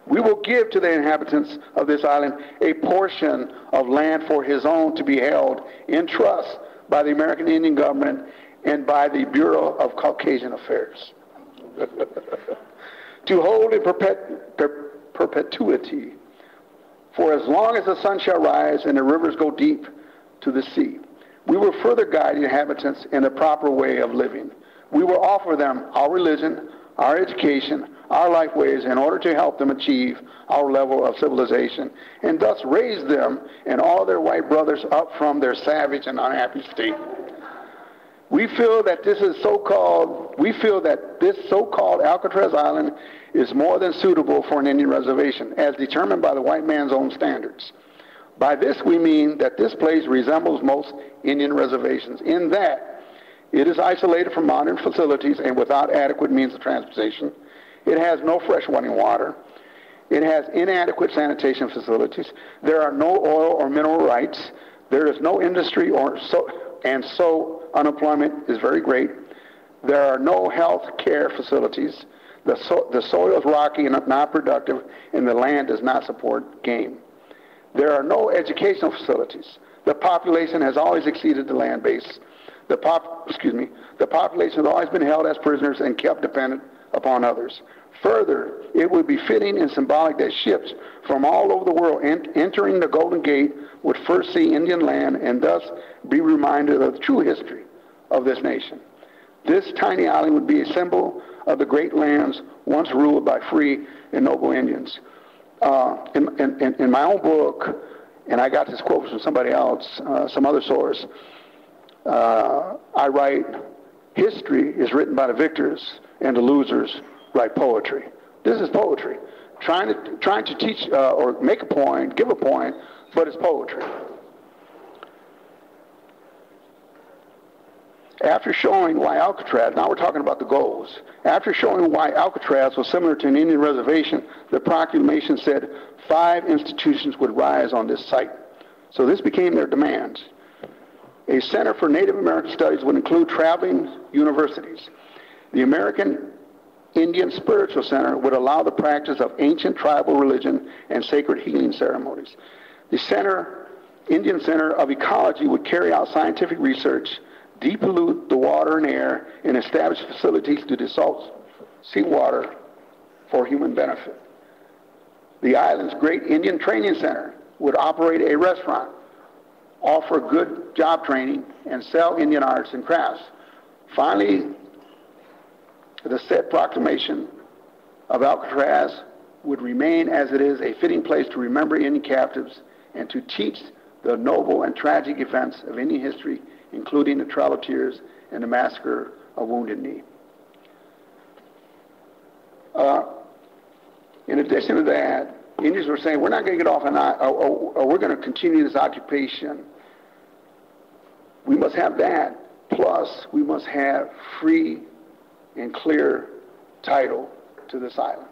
We will give to the inhabitants of this island a portion of land for his own to be held in trust by the American Indian government and by the Bureau of Caucasian Affairs. To hold in perpetuity for as long as the sun shall rise and the rivers go deep to the sea. We will further guide the inhabitants in the proper way of living. We will offer them our religion, our education, our life ways in order to help them achieve our level of civilization and thus raise them and all their white brothers up from their savage and unhappy state. We feel that this so-called Alcatraz Island is more than suitable for an Indian reservation as determined by the white man's own standards. By this we mean that this place resembles most Indian reservations in that it is isolated from modern facilities and without adequate means of transportation. It has no fresh running water. It has inadequate sanitation facilities. There are no oil or mineral rights. There is no industry, so unemployment is very great. There are no health care facilities. The soil is rocky and not productive, and the land does not support game. There are no educational facilities. The population has always exceeded the land base. The population has always been held as prisoners and kept dependent upon others. Further, it would be fitting and symbolic that ships from all over the world entering the Golden Gate would first see Indian land and thus be reminded of the true history of this nation. This tiny island would be a symbol of the great lands once ruled by free and noble Indians. In my own book, and I got this quote from somebody else, some other source, I write, history is written by the victors and the losers write poetry. This is poetry. Trying to teach or make a point, give a point, but it's poetry. After showing why Alcatraz, now we're talking about the goals. After showing why Alcatraz was similar to an Indian reservation, the proclamation said 5 institutions would rise on this site. So this became their demands. A Center for Native American Studies would include traveling universities. The American Indian Spiritual Center would allow the practice of ancient tribal religion and sacred healing ceremonies. The Indian Center of Ecology would carry out scientific research, depollute the water and air, and establish facilities to desalt seawater for human benefit. The island's great Indian Training Center would operate a restaurant, offer good job training, and sell Indian arts and crafts. Finally, the said proclamation of Alcatraz would remain as it is, a fitting place to remember Indian captives and to teach the noble and tragic events of Indian history, including the Trail of Tears and the massacre of Wounded Knee. In addition to that, Indians were saying, we're not going to get off on, or we're going to continue this occupation. We must have that, plus we must have free and clear title to this island,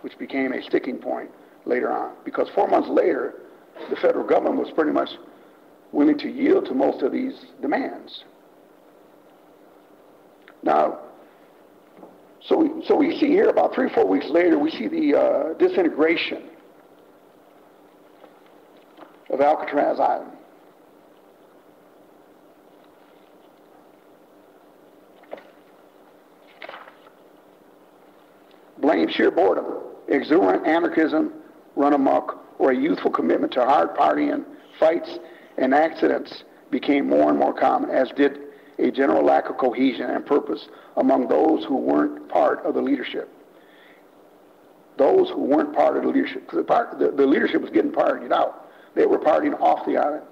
which became a sticking point later on. Because 4 months later, the federal government was pretty much willing to yield to most of these demands. Now, so we see here about 3 or 4 weeks later, we see the disintegration of Alcatraz Island. Blame sheer boredom, exuberant anarchism, run amok, or a youthful commitment to hard partying, fights, and accidents became more and more common, as did a general lack of cohesion and purpose among those who weren't part of the leadership. Those who weren't part of the leadership, the leadership was getting partied out. They were partying off the island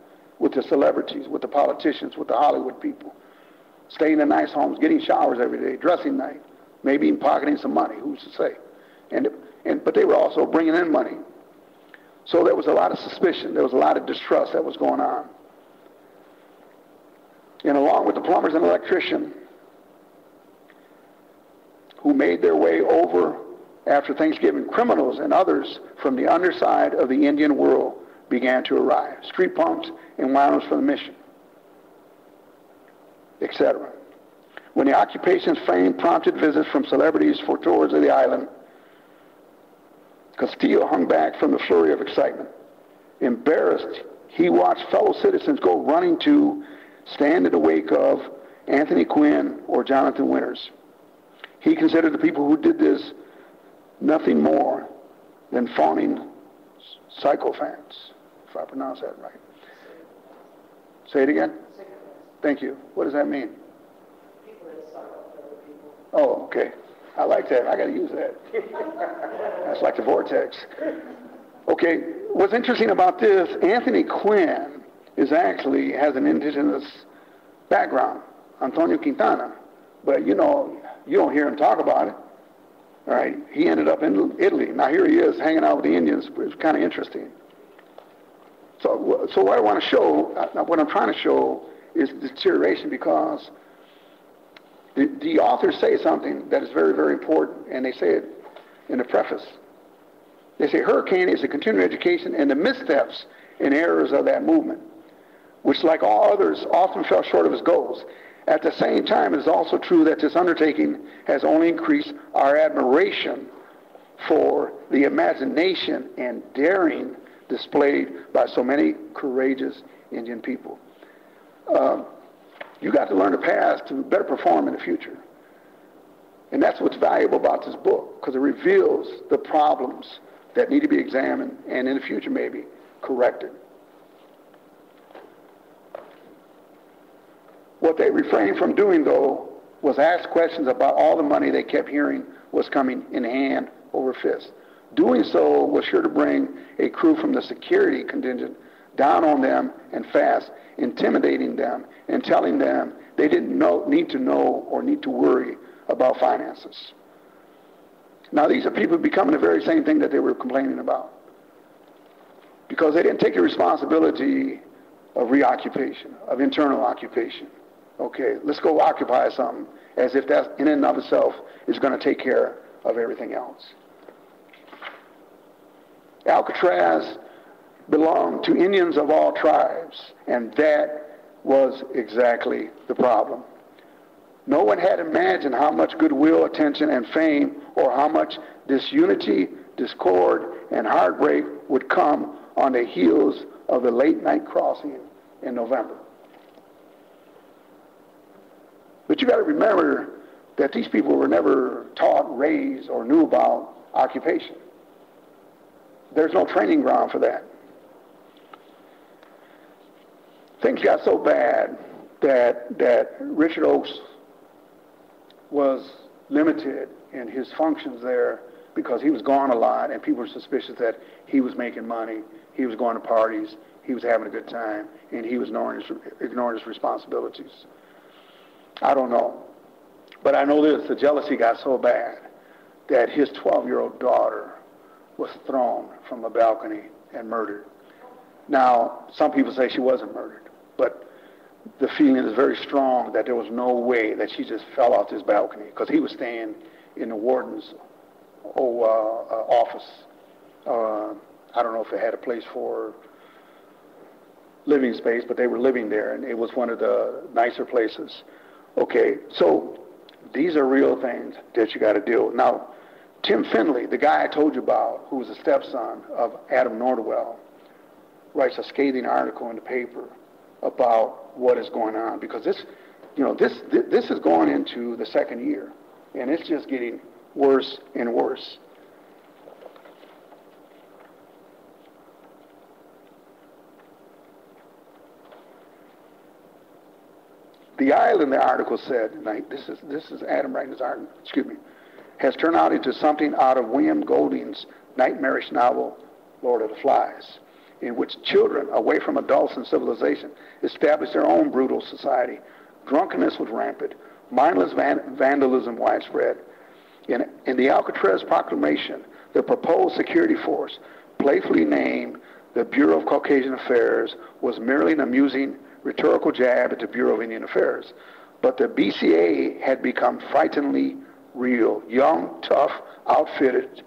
with the celebrities, with the politicians, with the Hollywood people, staying in nice homes, getting showers every day, dressing nice, maybe even pocketing some money, who's to say? But they were also bringing in money. So there was a lot of suspicion, there was a lot of distrust that was going on. And along with the plumbers and electricians who made their way over after Thanksgiving, criminals and others from the underside of the Indian world began to arrive. Street punks and winos for the mission, etc. When the occupation's fame prompted visits from celebrities for tours of the island, Castillo hung back from the flurry of excitement. Embarrassed, he watched fellow citizens go running to stand in the wake of Anthony Quinn or Jonathan Winters. He considered the people who did this nothing more than fawning sycophants, if I pronounce that right. Say it again? Thank you. What does that mean? People that suck up other people. Oh, okay. I like that. I got to use that. That's like the vortex. Okay, what's interesting about this, Anthony Quinn has an indigenous background, Antonio Quintana. But you don't hear him talk about it. All right, he ended up in Italy. Now here he is hanging out with the Indians. It's kind of interesting. So what I want to show, what I'm trying to show is deterioration, because the authors say something that is very, very important, and they say it in the preface. They say, Hurricane is a continuing education and the missteps and errors of that movement, which, like all others, often fell short of its goals. At the same time, it is also true that this undertaking has only increased our admiration for the imagination and daring displayed by so many courageous Indian people. You got to learn the past to better perform in the future. And that's what's valuable about this book, because it reveals the problems that need to be examined and in the future maybe corrected. What they refrained from doing, though, was ask questions about all the money they kept hearing was coming in hand over fist. Doing so was sure to bring a crew from the security contingent down on them and fast, intimidating them and telling them they didn't need to know or need to worry about finances. Now, these are people becoming the very same thing that they were complaining about, because they didn't take the responsibility of reoccupation, of internal occupation. Okay, let's go occupy something, as if that in and of itself is going to take care of everything else. Alcatraz belonged to Indians of all tribes, and that was exactly the problem. No one had imagined how much goodwill, attention, and fame, or how much disunity, discord, and heartbreak would come on the heels of the late night crossing in November. But you got to remember that these people were never taught, raised, or knew about occupation. There's no training ground for that. Things got so bad that Richard Oakes was limited in his functions there, because he was gone a lot and people were suspicious that he was making money, he was going to parties, He was having a good time, and he was ignoring his responsibilities. I don't know. But I know this, the jealousy got so bad that his 12-year-old daughter was thrown from a balcony and murdered. Now, some people say she wasn't murdered, but the feeling is very strong that there was no way that she just fell off this balcony, because he was staying in the warden's office. I don't know if they had a place for living space, but they were living there, and it was one of the nicer places. Okay, so these are real things that you got to deal with. Now, Tim Findley, the guy I told you about, who was a stepson of Adam Nordwell, writes a scathing article in the paper about what is going on, because this, you know, this is going into the second year, and it's just getting worse and worse. The island, the article said, like, this is Adam writing his article, excuse me, has turned out into something out of William Golding's nightmarish novel, Lord of the Flies, in which children, away from adults and civilization, established their own brutal society. Drunkenness was rampant, mindless vandalism widespread. In the Alcatraz Proclamation, the proposed security force, playfully named the Bureau of Caucasian Affairs, was merely an amusing rhetorical jab at the Bureau of Indian Affairs. But the BCA had become frighteningly real, young, tough, outfitted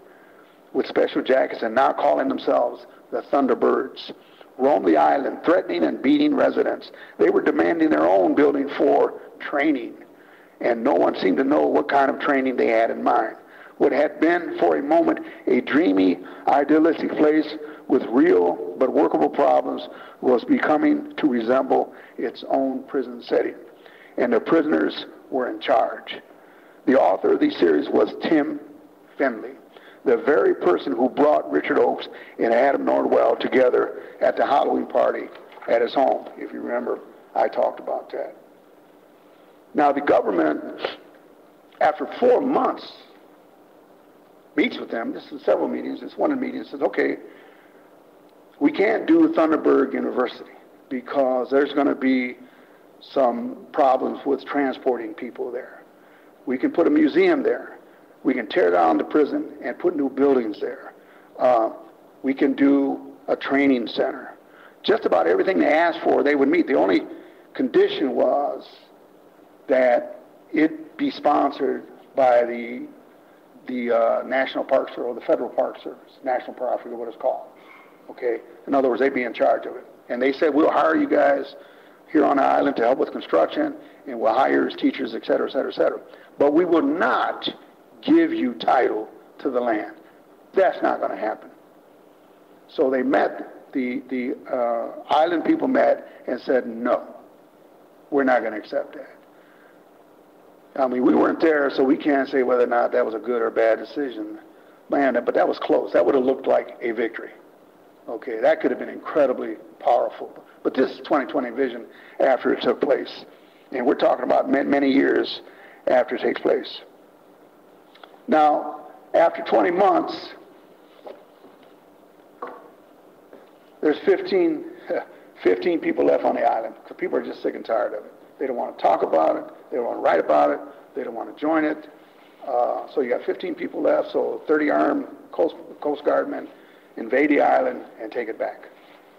with special jackets, and now calling themselves the Thunderbirds, roamed the island, threatening and beating residents. They were demanding their own building for training, and no one seemed to know what kind of training they had in mind. What had been, for a moment, a dreamy, idealistic place with real but workable problems was becoming to resemble its own prison setting, and the prisoners were in charge. The author of these series was Tim Findley, the very person who brought Richard Oakes and Adam Nordwell together at the Halloween party at his home. If you remember, I talked about that. Now, the government, after 4 months, meets with them. This is several meetings. It's one of the meetings. Says, okay, we can't do Thunderbird University because there's going to be some problems with transporting people there. We can put a museum there. We can tear down the prison and put new buildings there. We can do a training center. Just about everything they asked for, they would meet. The only condition was that it be sponsored by the National Park Service, or the Federal Park Service, National Park, I forget what it's called. Okay, in other words, they'd be in charge of it. And they said, we'll hire you guys here on the island to help with construction, and we'll hire as teachers, et cetera, et cetera, et cetera. But we will not give you title to the land. That's not going to happen. So they met, the island people met and said, no, we're not going to accept that. I mean, we weren't there, so we can't say whether or not that was a good or bad decision. Man, but that was close. That would have looked like a victory. Okay, that could have been incredibly powerful. But this is 2020 vision after it took place. And we're talking about many years after it takes place. Now, after 20 months, there's 15 people left on the island, because people are just sick and tired of it. They don't want to talk about it. They don't want to write about it. They don't want to join it. So you got 15 people left, so 30 armed Coast Guardmen invade the island and take it back.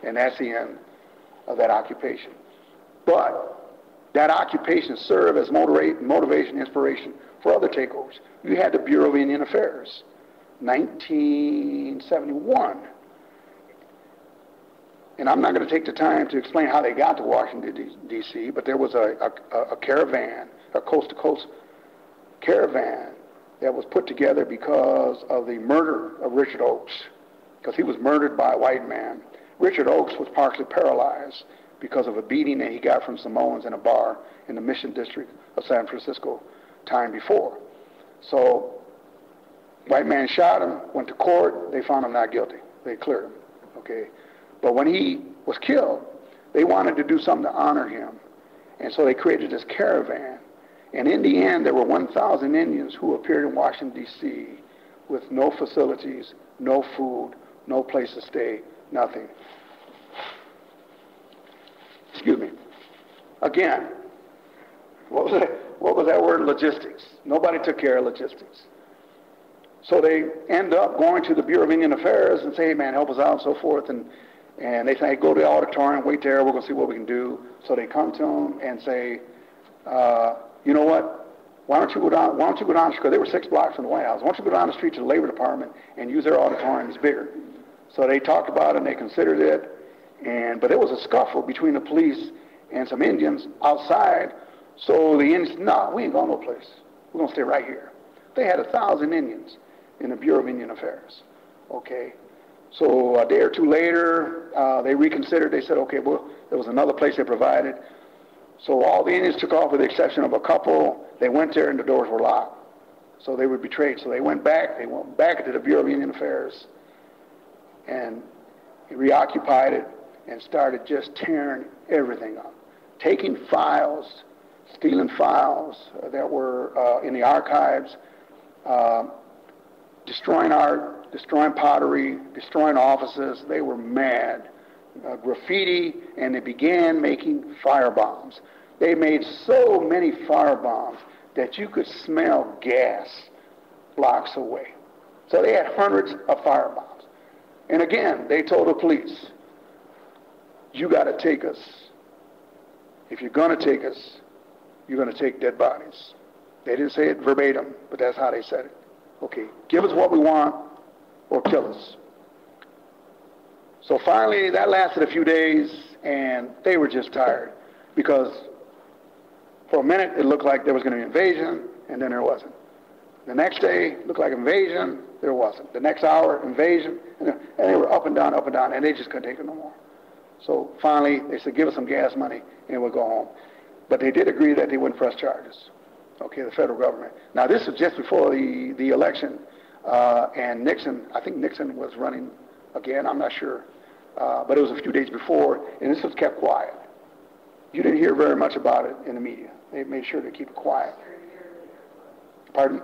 And that's the end of that occupation. But that occupation served as motivation, inspiration for other takeovers. You had the Bureau of Indian Affairs, 1971. And I'm not going to take the time to explain how they got to Washington, D.C., but there was a caravan, a coast-to-coast caravan that was put together because of the murder of Richard Oakes, because he was murdered by a white man. Richard Oakes was partially paralyzed because of a beating that he got from Samoans in a bar in the Mission District of San Francisco time before. So white man shot him, went to court, they found him not guilty. They cleared him, okay? But when he was killed, they wanted to do something to honor him. And so they created this caravan. And in the end, there were 1,000 Indians who appeared in Washington, D.C. with no facilities, no food, no place to stay, nothing. Again, what was that word? Logistics. Nobody took care of logistics. So they end up going to the Bureau of Indian Affairs and say, hey, man, help us out and so forth. And they say, go to the auditorium, wait there, we're going to see what we can do. So they come to them and say, you know what? Why don't you go down, because they were 6 blocks from the White House. Why don't you go down the street to the Labor Department and use their auditorium? It's bigger. So they talked about it and they considered it. But it was a scuffle between the police and some Indians outside. So the Indians, no, we ain't going no place. We're going to stay right here. They had 1,000 Indians in the Bureau of Indian Affairs. Okay. So a day or two later, they reconsidered. They said, okay, well, there was another place they provided. So all the Indians took off with the exception of a couple. They went there and the doors were locked. So they were betrayed. So they went back to the Bureau of Indian Affairs and reoccupied it and started just tearing everything up. Taking files, stealing files that were in the archives, destroying art, destroying pottery, destroying offices. They were mad. Graffiti, and they began making firebombs. They made so many firebombs that you could smell gas blocks away. So they had hundreds of firebombs. And again, they told the police, you got to take us. If you're going to take us, you're going to take dead bodies. They didn't say it verbatim, but that's how they said it. Okay, give us what we want or kill us. So finally, that lasted a few days, and they were just tired because for a minute, it looked like there was going to be an invasion, and then there wasn't. The next day, it looked like invasion, there wasn't. The next hour, invasion, and they were up and down, and they just couldn't take it no more. So finally, they said, give us some gas money, and we'll go home. But they did agree that they wouldn't press charges, okay, the federal government. Now, this was just before the election, and Nixon, I think Nixon was running again, I'm not sure. But it was a few days before, and this was kept quiet. You didn't hear very much about it in the media. They made sure to keep it quiet. Pardon?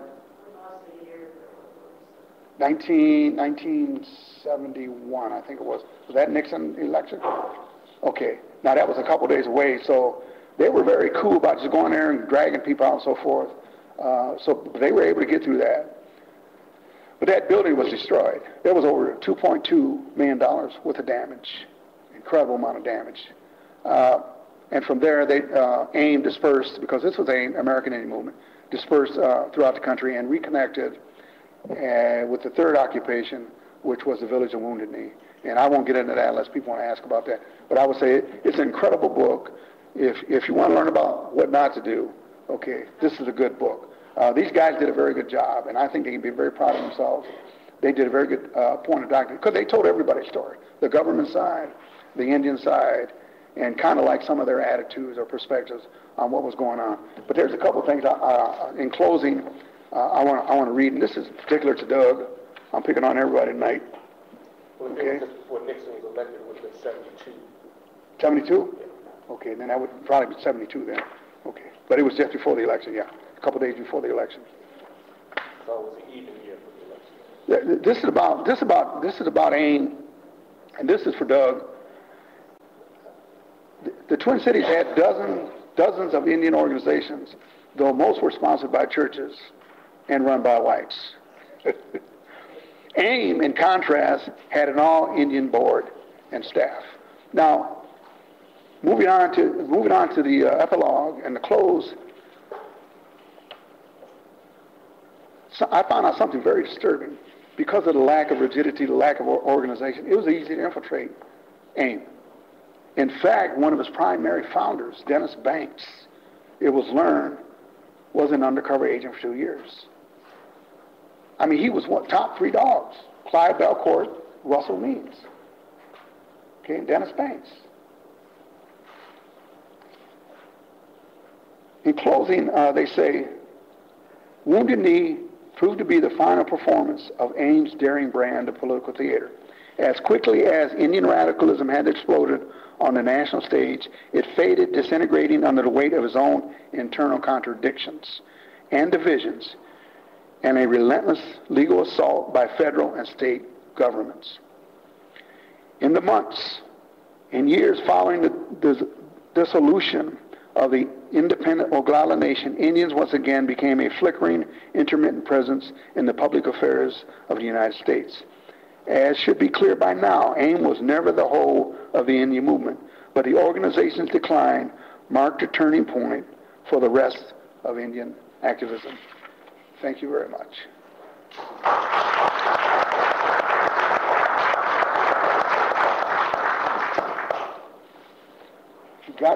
1971, I think it was. Was that Nixon election? Okay. Now, that was a couple days away, so they were very cool about just going there and dragging people out and so forth. So they were able to get through that. But that building was destroyed. There was over $2.2 million worth of damage, incredible amount of damage. And from there, they AIM dispersed, because this was AIM, American Indian Movement, dispersed throughout the country and reconnected with the third occupation, which was the village of Wounded Knee. And I won't get into that unless people want to ask about that. But I would say it's an incredible book. If you want to learn about what not to do, okay, this is a good book. These guys did a very good job, and I think they can be very proud of themselves. They did a very good point of doctrine, because they told everybody's story, the government side, the Indian side, and kind of like some of their attitudes or perspectives on what was going on. But there's a couple things in closing I want to read, and this is particular to Doug. I'm picking on everybody tonight. Well, okay. Just before Nixon was elected, it would have been 72. 72? Yeah. Okay, then that would probably be 72 then. Okay, but it was just before the election, yeah. Couple days before the election. So it was an even year for the election. This is about AIM, and this is for Doug. The Twin Cities had dozens of Indian organizations, though most were sponsored by churches and run by whites. AIM, in contrast, had an all-Indian board and staff. Now, moving on to the epilogue and the close. So I found out something very disturbing. Because of the lack of rigidity, the lack of organization, it was easy to infiltrate AIM. In fact, one of its primary founders, Dennis Banks, it was learned, was an undercover agent for 2 years. I mean, he was one top 3 dogs, Clive Belcourt, Russell Means, okay, and Dennis Banks. In closing, they say, Wounded Knee proved to be the final performance of AIM's daring brand of political theater. As quickly as Indian radicalism had exploded on the national stage, it faded, disintegrating under the weight of its own internal contradictions and divisions, and a relentless legal assault by federal and state governments. In the months and years following the dissolution of the independent Oglala Nation, Indians once again became a flickering, intermittent presence in the public affairs of the United States. As should be clear by now, AIM was never the whole of the Indian movement, but the organization's decline marked a turning point for the rest of Indian activism. Thank you very much.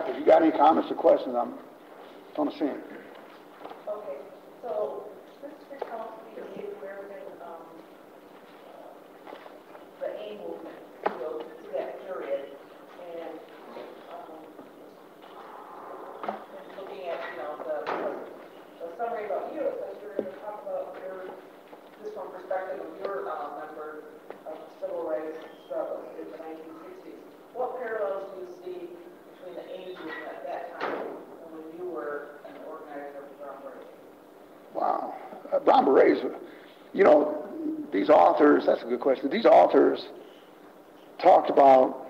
If you got any comments or questions, I'm going to see them. Okay, so this tells me of the American, the AIM movement, you know, through that period, and looking at, you know, the summary about you, it says you're going to talk about your, this from perspective of your member of the civil rights struggle in the 1960s. What parallels do you see the ages at that time when you were an organizer of Brown Berets? Wow. Brown Berets, you know, these authors, that's a good question. These authors talked about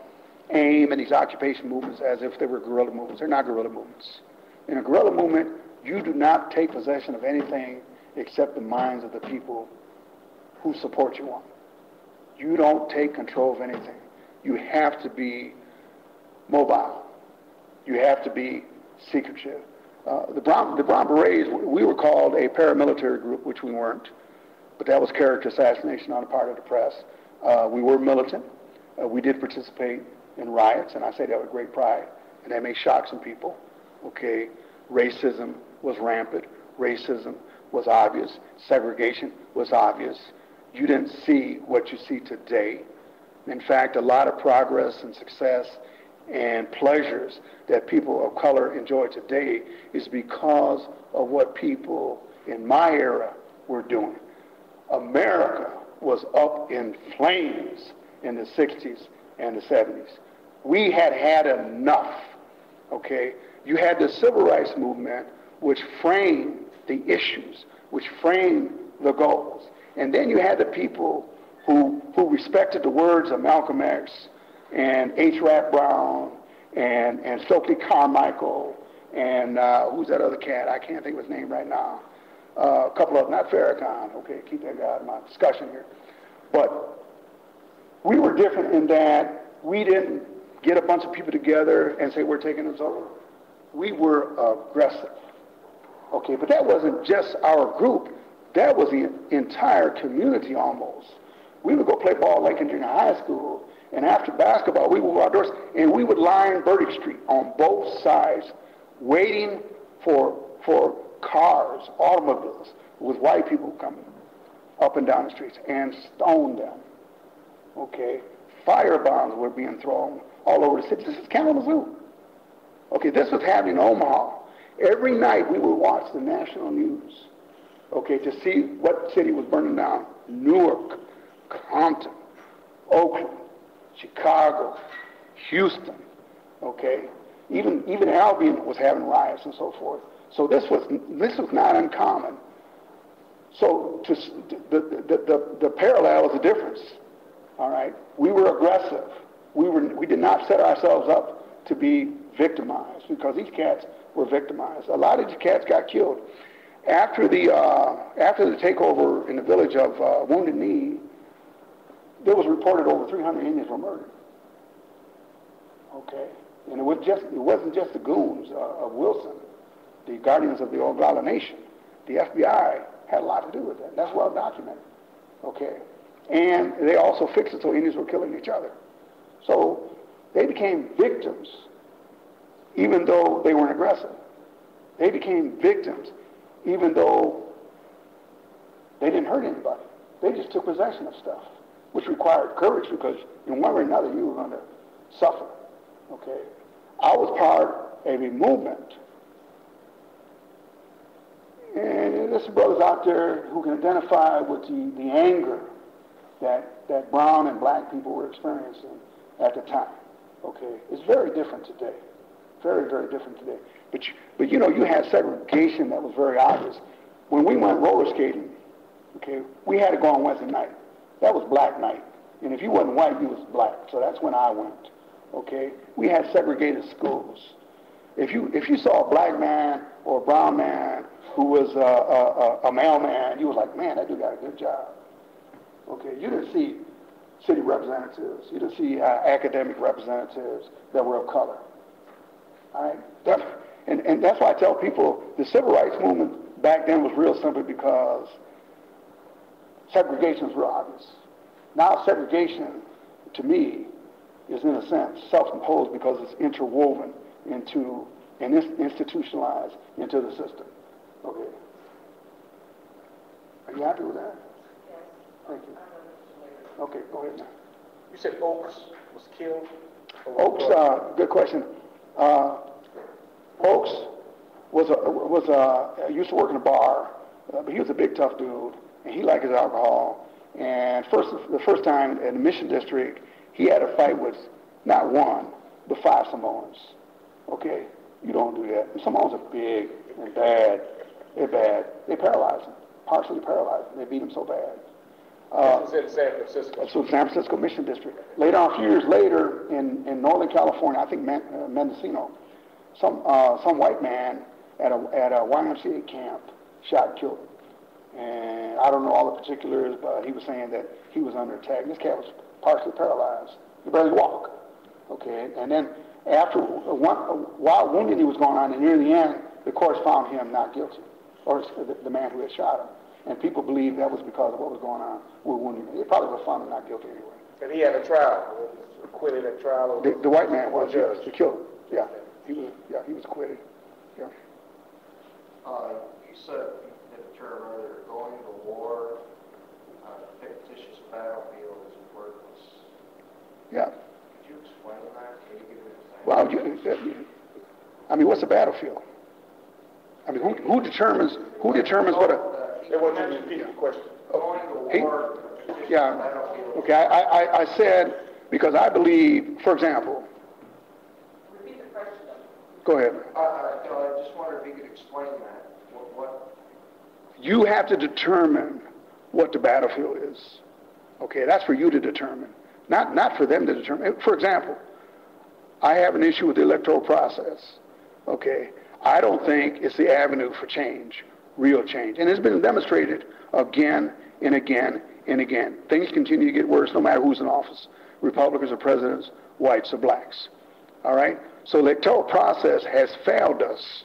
AIM and these occupation movements as if they were guerrilla movements. They're not guerrilla movements. In a guerrilla movement, you do not take possession of anything except the minds of the people who support you on. You don't take control of anything. You have to be mobile. You have to be secretive. The Brown Berets, we were called a paramilitary group, which we weren't, but that was character assassination on the part of the press. We were militant. We did participate in riots, and I say that with great pride, and that may shock some people. Okay, racism was rampant. Racism was obvious. Segregation was obvious. You didn't see what you see today. In fact, a lot of progress and success and pleasures that people of color enjoy today is because of what people in my era were doing. America was up in flames in the 60s and the 70s. We had had enough, okay? You had the civil rights movement, which framed the issues, which framed the goals. And then you had the people who respected the words of Malcolm X, and H. Rap Brown, and Stokely Carmichael, and who's that other cat? I can't think of his name right now. A couple of them, not Farrakhan. Okay, keep that guy out of my discussion here. But we were different in that we didn't get a bunch of people together and say we're taking this over. We were aggressive. Okay, but that wasn't just our group. That was the entire community almost. We would go play ball like in junior high school, and after basketball, we would go outdoors, and we would line Burdick Street on both sides, waiting for cars, automobiles, with white people coming up and down the streets, and stone them. Okay, fire bombs were being thrown all over the city. This is Kalamazoo. Okay, this was happening in Omaha. Every night we would watch the national news, okay, to see what city was burning down. Newark, Compton, Oakland, Chicago, Houston, okay? Even Albion was having riots and so forth. So this was not uncommon. So the parallel is the difference, all right? We were aggressive. We did not set ourselves up to be victimized because these cats were victimized. A lot of these cats got killed. After the takeover in the village of Wounded Knee, there was reported over 300 Indians were murdered. Okay, and it wasn't just the goons of Wilson, the guardians of the Oglala Nation. The FBI had a lot to do with that. That's well documented. Okay, and they also fixed it so Indians were killing each other. So they became victims, even though they weren't aggressive. They became victims, even though they didn't hurt anybody. They just took possession of stuff, which required courage because in one way or another you were going to suffer, okay? I was part of a movement. And there's some brothers out there who can identify with the anger that brown and black people were experiencing at the time, okay? It's very different today, very, very different today. But you know, you had segregation that was very obvious. When we went roller skating, okay, we had to go on Wednesday night. That was black night. And if you wasn't white, you was black. So that's when I went, okay? We had segregated schools. If you saw a black man or a brown man who was a mailman, you was like, man, that dude got a good job. Okay, you didn't see city representatives. You didn't see academic representatives that were of color. All right, and that's why I tell people the civil rights movement back then was real simply because segregation was real obvious. Now segregation, to me, is in a sense self-imposed because it's interwoven into and institutionalized into the system. Okay. Are you happy with that? Yes. Thank you. Okay, go ahead now. You said Oakes was killed? Oakes, good question. Oakes used to work in a bar, but he was a big tough dude, and he liked his alcohol. And the first time in the Mission District, he had a fight with not one, but 5 Samoans. Okay, you don't do that. And Samoans are big and bad. They're bad. They paralyzed him, partially paralyzed him. They beat him so bad. This was in San Francisco. So San Francisco Mission District. Later on, a few years later, in Northern California, I think Mendocino, some white man at a YMCA camp shot and killed him. And I don't know all the particulars, but he was saying that he was under attack. And this cat was partially paralyzed. He barely walked. Okay, and then after while Wounded Knee was going on, and near the end, the courts found him not guilty, or the man who had shot him. And people believe that was because of what was going on with Wounded Knee. They probably would have found him not guilty anyway. And he had a trial. He was acquitted at trial. The white man was yes, the killer. Yeah, he was acquitted. Yeah. You said you had a term earlier, going to war on a fictitious battlefield is worthless. Yeah. Could you explain that? Can you give me an example? Well, what's a battlefield? I mean, who determines what a... They want to repeat the question. Going to war on a fictitious battlefield. Okay, I said, because I believe, for example... Repeat the question. Go ahead. I just wondered if you could explain that. What? You have to determine what the battlefield is. Okay, that's for you to determine, not for them to determine. For example, I have an issue with the electoral process. Okay, I don't think it's the avenue for change, real change. And it's been demonstrated again and again and again. Things continue to get worse no matter who's in office, Republicans or presidents, whites or blacks. All right? So the electoral process has failed us.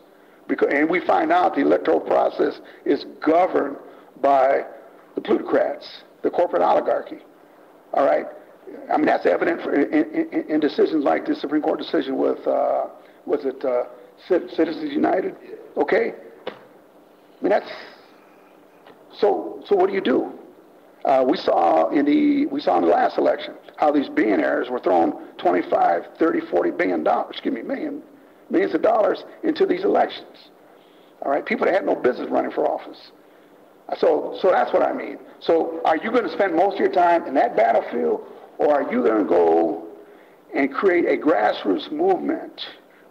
And we find out the electoral process is governed by the plutocrats, the corporate oligarchy. All right, I mean that's evident in decisions like the Supreme Court decision with Citizens United? Okay, I mean that's so. What do you do? We saw in the last election how these billionaires were throwing $25, $30, $40 billion. Excuse me, millions of dollars into these elections. All right, people that had no business running for office. So that's what I mean. So are you going to spend most of your time in that battlefield, or are you going to go and create a grassroots movement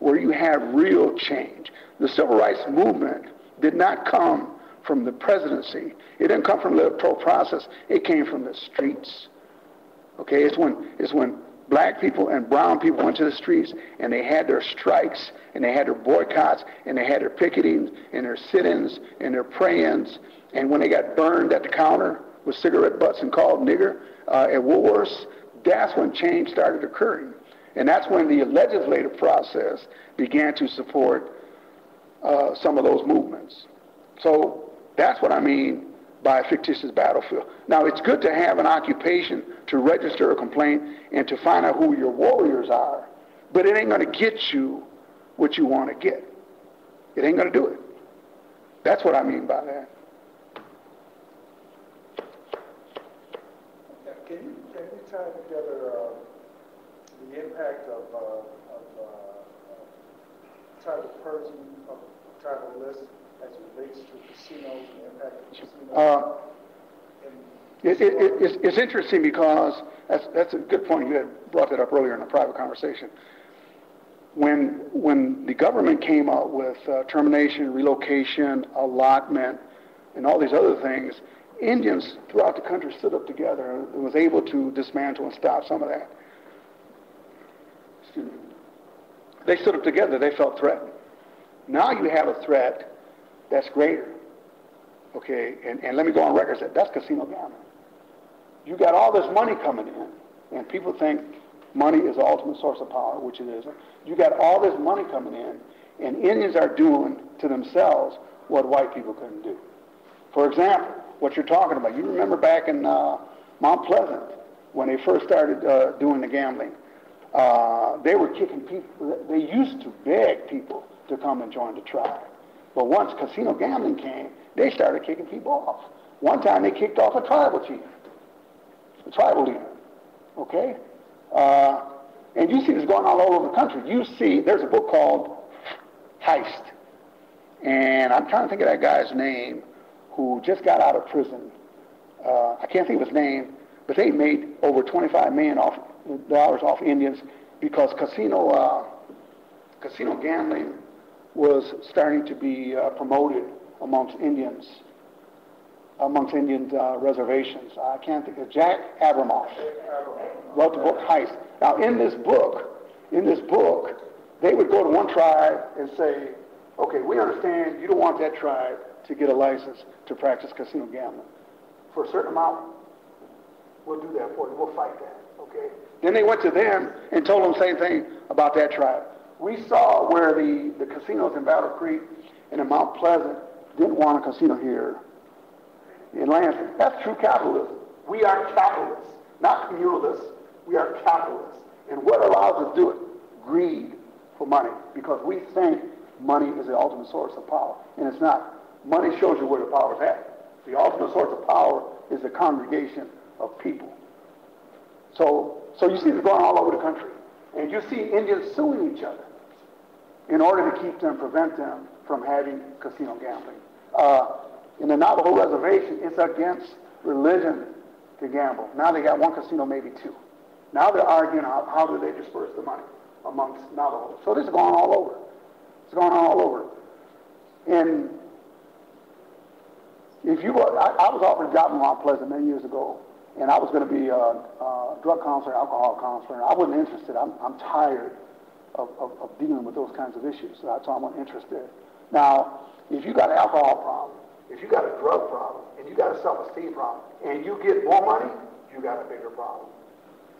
where you have real change? The civil rights movement did not come from the presidency. It didn't come from the electoral process. It came from the streets. Okay, it's when black people and brown people went to the streets and they had their strikes and they had their boycotts and they had their picketings and their sit-ins and their pray-ins. And when they got burned at the counter with cigarette butts and called nigger at Woolworths, that's when change started occurring. And that's when the legislative process began to support some of those movements. So that's what I mean by a fictitious battlefield. Now, it's good to have an occupation to register a complaint and to find out who your warriors are, but it ain't going to get you what you want to get. It ain't going to do it. That's what I mean by that. Can you tie together the impact of tribal purging, of tribal lists, as it relates to casinos and the impact of casinos? It's interesting because that's a good point. You had brought that up earlier in a private conversation. When the government came out with termination, relocation, allotment, and all these other things, Indians throughout the country stood up together and was able to dismantle and stop some of that. Excuse me. They stood up together. They felt threatened. Now you have a threat that's greater. Okay, and let me go on record, that's Casino Gambling. You got all this money coming in, and people think money is the ultimate source of power, which it isn't. You got all this money coming in, and Indians are doing to themselves what white people couldn't do. For example, what you're talking about, you remember back in Mount Pleasant, when they first started doing the gambling, they were kicking people, they used to beg people to come and join the tribe. But once casino gambling came, they started kicking people off. One time they kicked off a tribal chief, a tribal leader, okay? And you see this going on all over the country. You see, there's a book called Heist. And I'm trying to think of that guy's name who just got out of prison. I can't think of his name, but they made over $25 million off Indians because casino gambling was starting to be promoted amongst Indians, amongst Indian reservations. I can't think of Jack Abramoff wrote the book Heist. Now, in this book, they would go to one tribe and say, okay, we understand you don't want that tribe to get a license to practice casino gambling. For a certain amount, we'll do that for you. We'll fight that, okay? Then they went to them and told them the same thing about that tribe. We saw where the casinos in Battle Creek and in Mount Pleasant didn't want a casino here in Lansing. That's true capitalism. We are capitalists, not communalists. We are capitalists. And what allows us to do it? Greed for money, because we think money is the ultimate source of power, and it's not. Money shows you where the power's at. The ultimate source of power is the congregation of people. So you see this going all over the country, and you see Indians suing each other in order to prevent them from having casino gambling. In the Navajo reservation, it's against religion to gamble. Now they got one casino, maybe two. Now they're arguing how do they disperse the money amongst Navajo. So this is going all over. It's going on all over. And if you were, I was offered a job in Mount Pleasant many years ago, and I was going to be a drug counselor, alcohol counselor, and I wasn't interested. I'm tired of dealing with those kinds of issues, so I wasn't interested. Now, if you got an alcohol problem, if you got a drug problem, and you got a self-esteem problem, and you get more money, you got a bigger problem.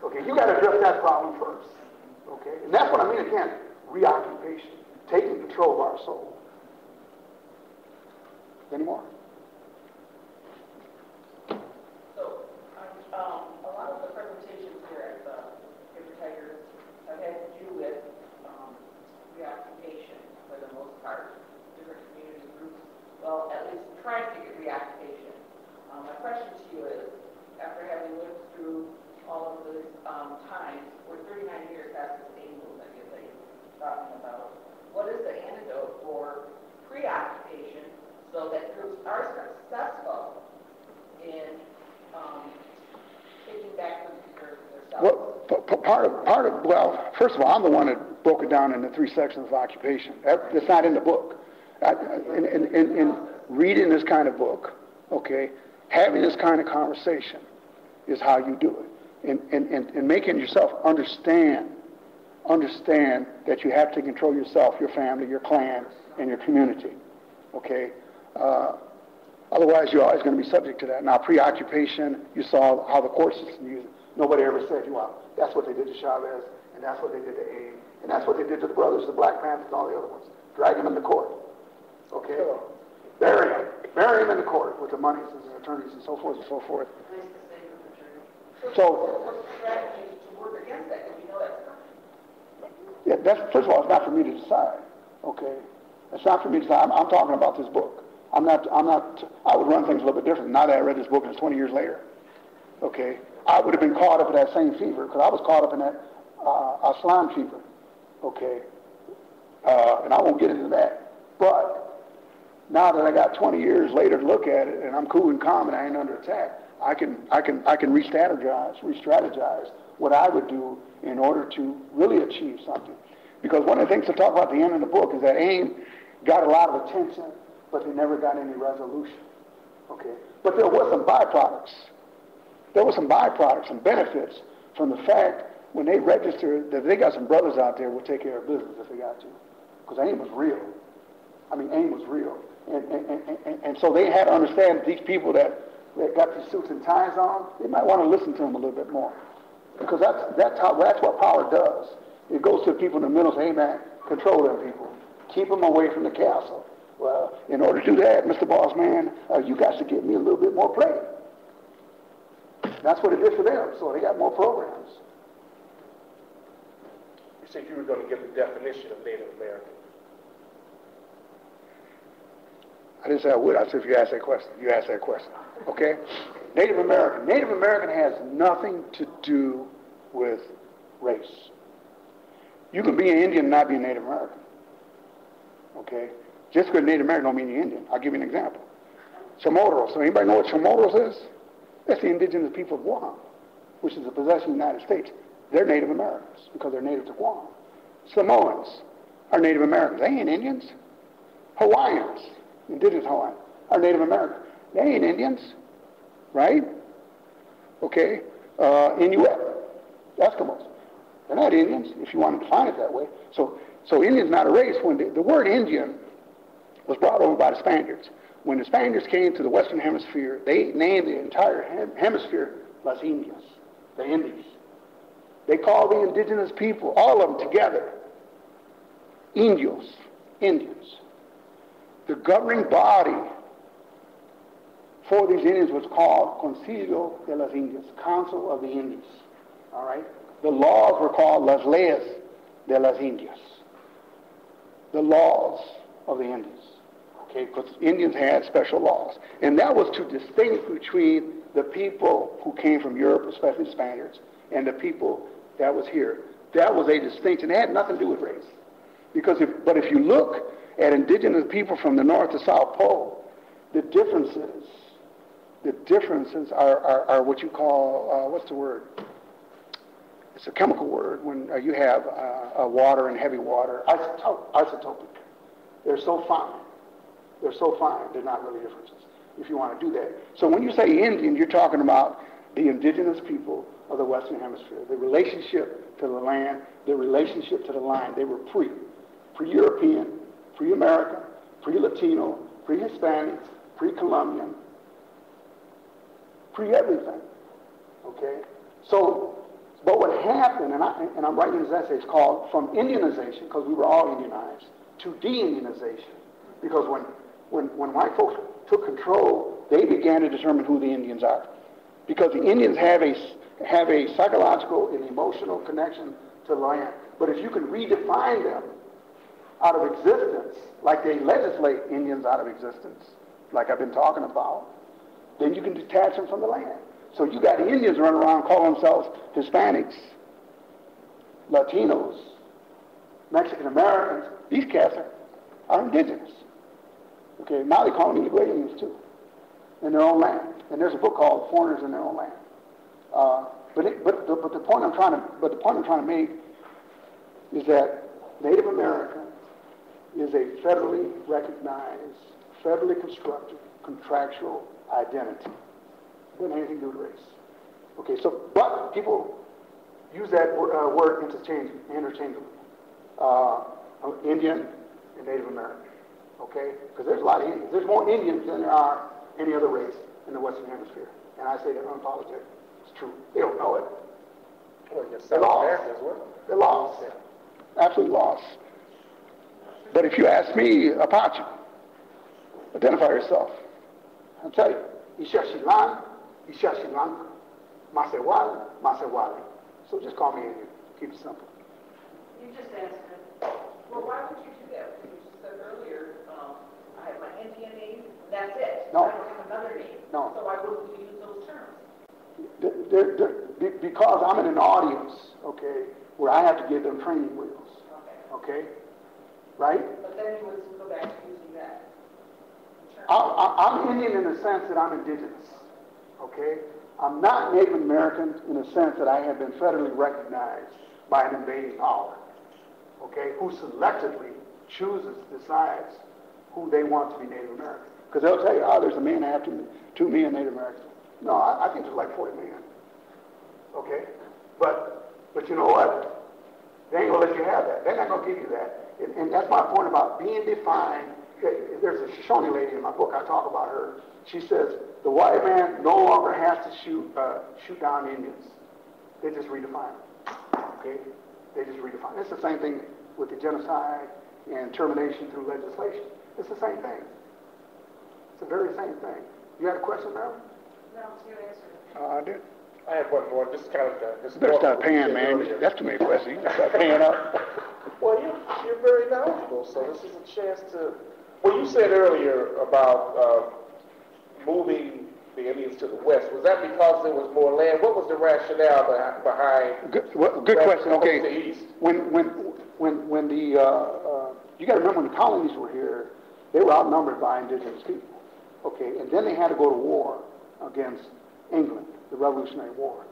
Okay, you got to address that problem first. Okay, and that's what I mean again, reoccupation, taking control of our soul. Any more? So, a lot of the presentations here at the Paper Tigers have had to do with reoccupation for the most part, different community groups, well, at least trying to get reoccupation. My question to you is, after having lived through all of this time, for 39 years past the same movement that you're talking about, what is the antidote for preoccupation so that groups are successful in taking back the future for themselves? Well, well, first of all, I'm the one that broke it down into three sections of occupation. It's not in the book. In reading this kind of book, okay, having this kind of conversation is how you do it, and making yourself understand that you have to control yourself, your family, your clan, and your community, okay? Otherwise, you're always going to be subject to that. Now, preoccupation, you saw how the court system used it. Nobody ever said, well, that's what they did to Chavez, and that's what they did to Abe, and that's what they did to the brothers, the Black Panthers, and all the other ones, dragging them to court, okay? So, bury him in the court with the monies and the attorneys and so forth and so forth. So, what's the strategy to work against that? Because you know that's not. Yeah, first of all, it's not for me to decide, okay? It's not for me to decide. I'm talking about this book. I would run things a little bit different. Now that I read this book, and it's 20 years later, okay? I would have been caught up in that same fever, because I was caught up in that Aslan fever, okay? And I won't get into that. But now that I got 20 years later to look at it, and I'm cool and calm, and I ain't under attack, I can re-strategize what I would do in order to really achieve something. Because one of the things to talk about at the end of the book is that AIM got a lot of attention, but they never got any resolution. Okay, but there were some byproducts and benefits from the fact when they register, if they got some brothers out there, we'll take care of business if they got to. Because AIM was real. I mean, AIM was real. And so they had to understand that these people that got these suits and ties on, they might want to listen to them a little bit more. Because that's what power does. It goes to the people in the middle and says, hey man, control them people. Keep them away from the castle. Well, in order to do that, Mr. Boss Man, you guys should give me a little bit more play. That's what it did for them, so they got more programs. You said you were going to give the definition of Native American. I didn't say I would. I said if you ask that question, you ask that question. Okay? Native American. Native American has nothing to do with race. You can be an Indian and not be a Native American. Okay? Just because Native American don't mean you're Indian. I'll give you an example. Chamorros. So anybody know what Chamorros is? That's the indigenous people of Guam, which is a possession of the United States. They're Native Americans because they're native to Guam. Samoans are Native Americans. They ain't Indians. Hawaiians, indigenous Hawaiians, are Native Americans. They ain't Indians, right? Okay. Inuit, Eskimos. They're not Indians, if you want to define it that way. So Indian's not a race. When the word Indian was brought over by the Spaniards. When the Spaniards came to the Western Hemisphere, they named the entire hemisphere Las Indias, the Indies. They called the indigenous people, all of them together, Indios, Indians. The governing body for these Indians was called Concilio de las Indias, Council of the Indies. All right? The laws were called Las Leyes de las Indias, the laws of the Indians. Okay, because Indians had special laws. And that was to distinguish between the people who came from Europe, especially Spaniards, and the people that was here. That was a distinction. It had nothing to do with race. But if you look at indigenous people from the North to South Pole, the differences are what you call, what's the word? It's a chemical word when you have water and heavy water, isotopic. They're so fine. They're not really differences, if you want to do that. So when you say Indian, you're talking about the indigenous people of the Western Hemisphere, the relationship to the land, the relationship to the line. They were pre-European, pre-American, pre-Latino, pre-Hispanic, pre-Colombian, pre-everything, okay? So, but what happened, and I'm writing this essay, it's called From Indianization, because we were all Indianized, to de-Indianization, because when white folks took control, they began to determine who the Indians are. Because the Indians have a psychological and emotional connection to the land. But if you can redefine them out of existence, like they legislate Indians out of existence, like I've been talking about, then you can detach them from the land. So you got Indians running around calling themselves Hispanics, Latinos, Mexican Americans. These cats are indigenous. Okay, now they call them illegal aliens too, in their own land. And there's a book called Foreigners in Their Own Land. But the point I'm trying to make is that Native America is a federally recognized, federally constructed contractual identity. It doesn't have anything to do with race. Okay, but people use that word interchangeably. Indian and Native American. Okay? Because there's a lot of Indians. There's more Indians than there are any other race in the Western Hemisphere. And I say that unapologetically. It's true. They don't know it. Well, they're lost. They're lost. Yeah. Absolutely lost. But if you ask me, Apache, identify yourself. I'll tell you. Ishashilan, Ishashilanka, Masewali, Masewali. So just call me Indian. Keep it simple. You just asked him, well, why would you do that? Because you said earlier, I have my Indian name, and that's it. No. I don't have another name. No. So why wouldn't we use those terms? Because I'm in an audience, okay, where I have to give them training wheels. Okay? Right? But then you would go back to using that. I'm Indian in the sense that I'm indigenous. Okay? I'm not Native American in the sense that I have been federally recognized by an invading power. Okay, who selectively decides who they want to be Native American. Because they'll tell you, there's a million and a half, 2 million Native Americans. No, I think there's like 40 million. Okay? But But you know what? They ain't going to let you have that. They're not going to give you that. And that's my point about being defined. There's a Shoshone lady in my book, I talk about her. She says, the white man no longer has to shoot down Indians. They just redefine it. Okay? They just redefine it. It's the same thing with the genocide and termination through legislation. It's the same thing. It's the very same thing. You had a question, Malcolm? No, you answered it. I did. I had one more. This is kind of this. Better start paying, man. That's too many questions. You start paying up. Well, you're very knowledgeable, so this is a chance to. Well, you said earlier about moving the Indians to the west. Was that because there was more land? What was the rationale behind? Good question. Okay. The east? When the you got to remember when the colonies were here, they were outnumbered by indigenous people. Okay, and then they had to go to war against England. The Revolutionary War.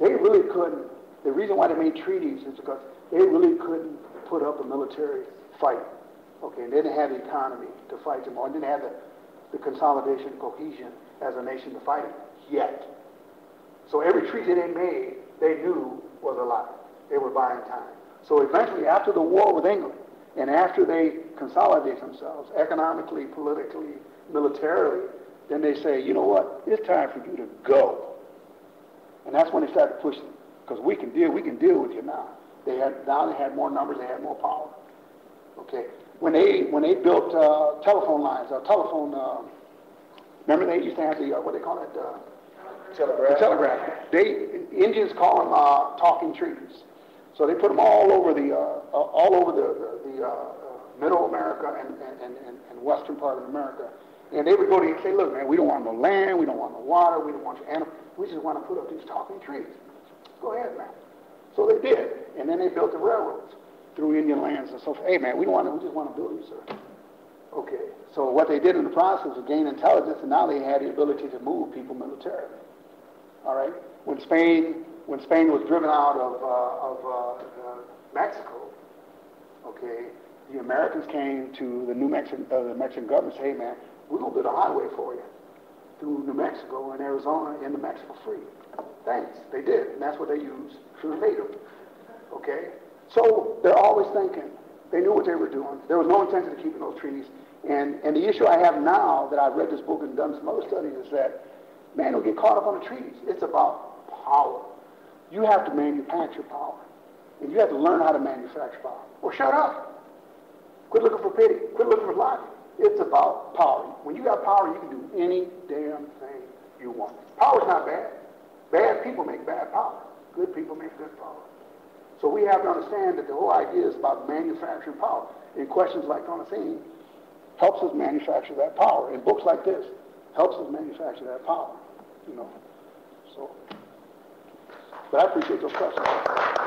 They really couldn't, the reason why they made treaties is because they really couldn't put up a military fight. Okay, and they didn't have the economy to fight them, or didn't have the consolidation, cohesion as a nation to fight them yet. So every treaty they made, they knew was a lie. They were buying time. So eventually, after the war with England, and after they consolidate themselves economically, politically, militarily, then they say, you know what, it's time for you to go. And that's when they started pushing, because we can deal with you now. Now they had more numbers, they had more power. Okay, when they built telephone lines, remember they used to have the what they call it, telegraph. The telegraph. Indians call them talking trees. So they put them all over the Middle America and Western part of America. And they would go to you and say, look, man, we don't want no land, we don't want no water, we don't want no animals. We just want to put up these talking trees. Go ahead, man. So they did. And then they built the railroads through Indian lands and so forth. Hey, man, we just want to build you, sir. Okay. So what they did in the process was gain intelligence, and now they had the ability to move people militarily. All right? When Spain was driven out of Mexico, okay, the Americans came to the Mexican government and said, hey, man, we're going to build a highway for you through New Mexico and Arizona into Mexico free. Thanks. They did, and that's what they used to invade them. Okay? So they're always thinking. They knew what they were doing. There was no intention of keeping those treaties. And the issue I have now that I've read this book and done some other studies is that, man, don't get caught up on the treaties. It's about power. You have to manufacture power. And you have to learn how to manufacture power. Or shut up. Quit looking for pity. Quit looking for logic. It's about power. When you got power, you can do any damn thing you want. Power's not bad. Bad people make bad power. Good people make good power. So we have to understand that the whole idea is about manufacturing power. And questions like Thomasine helps us manufacture that power. And books like this helps us manufacture that power. You know. So, but I appreciate those questions.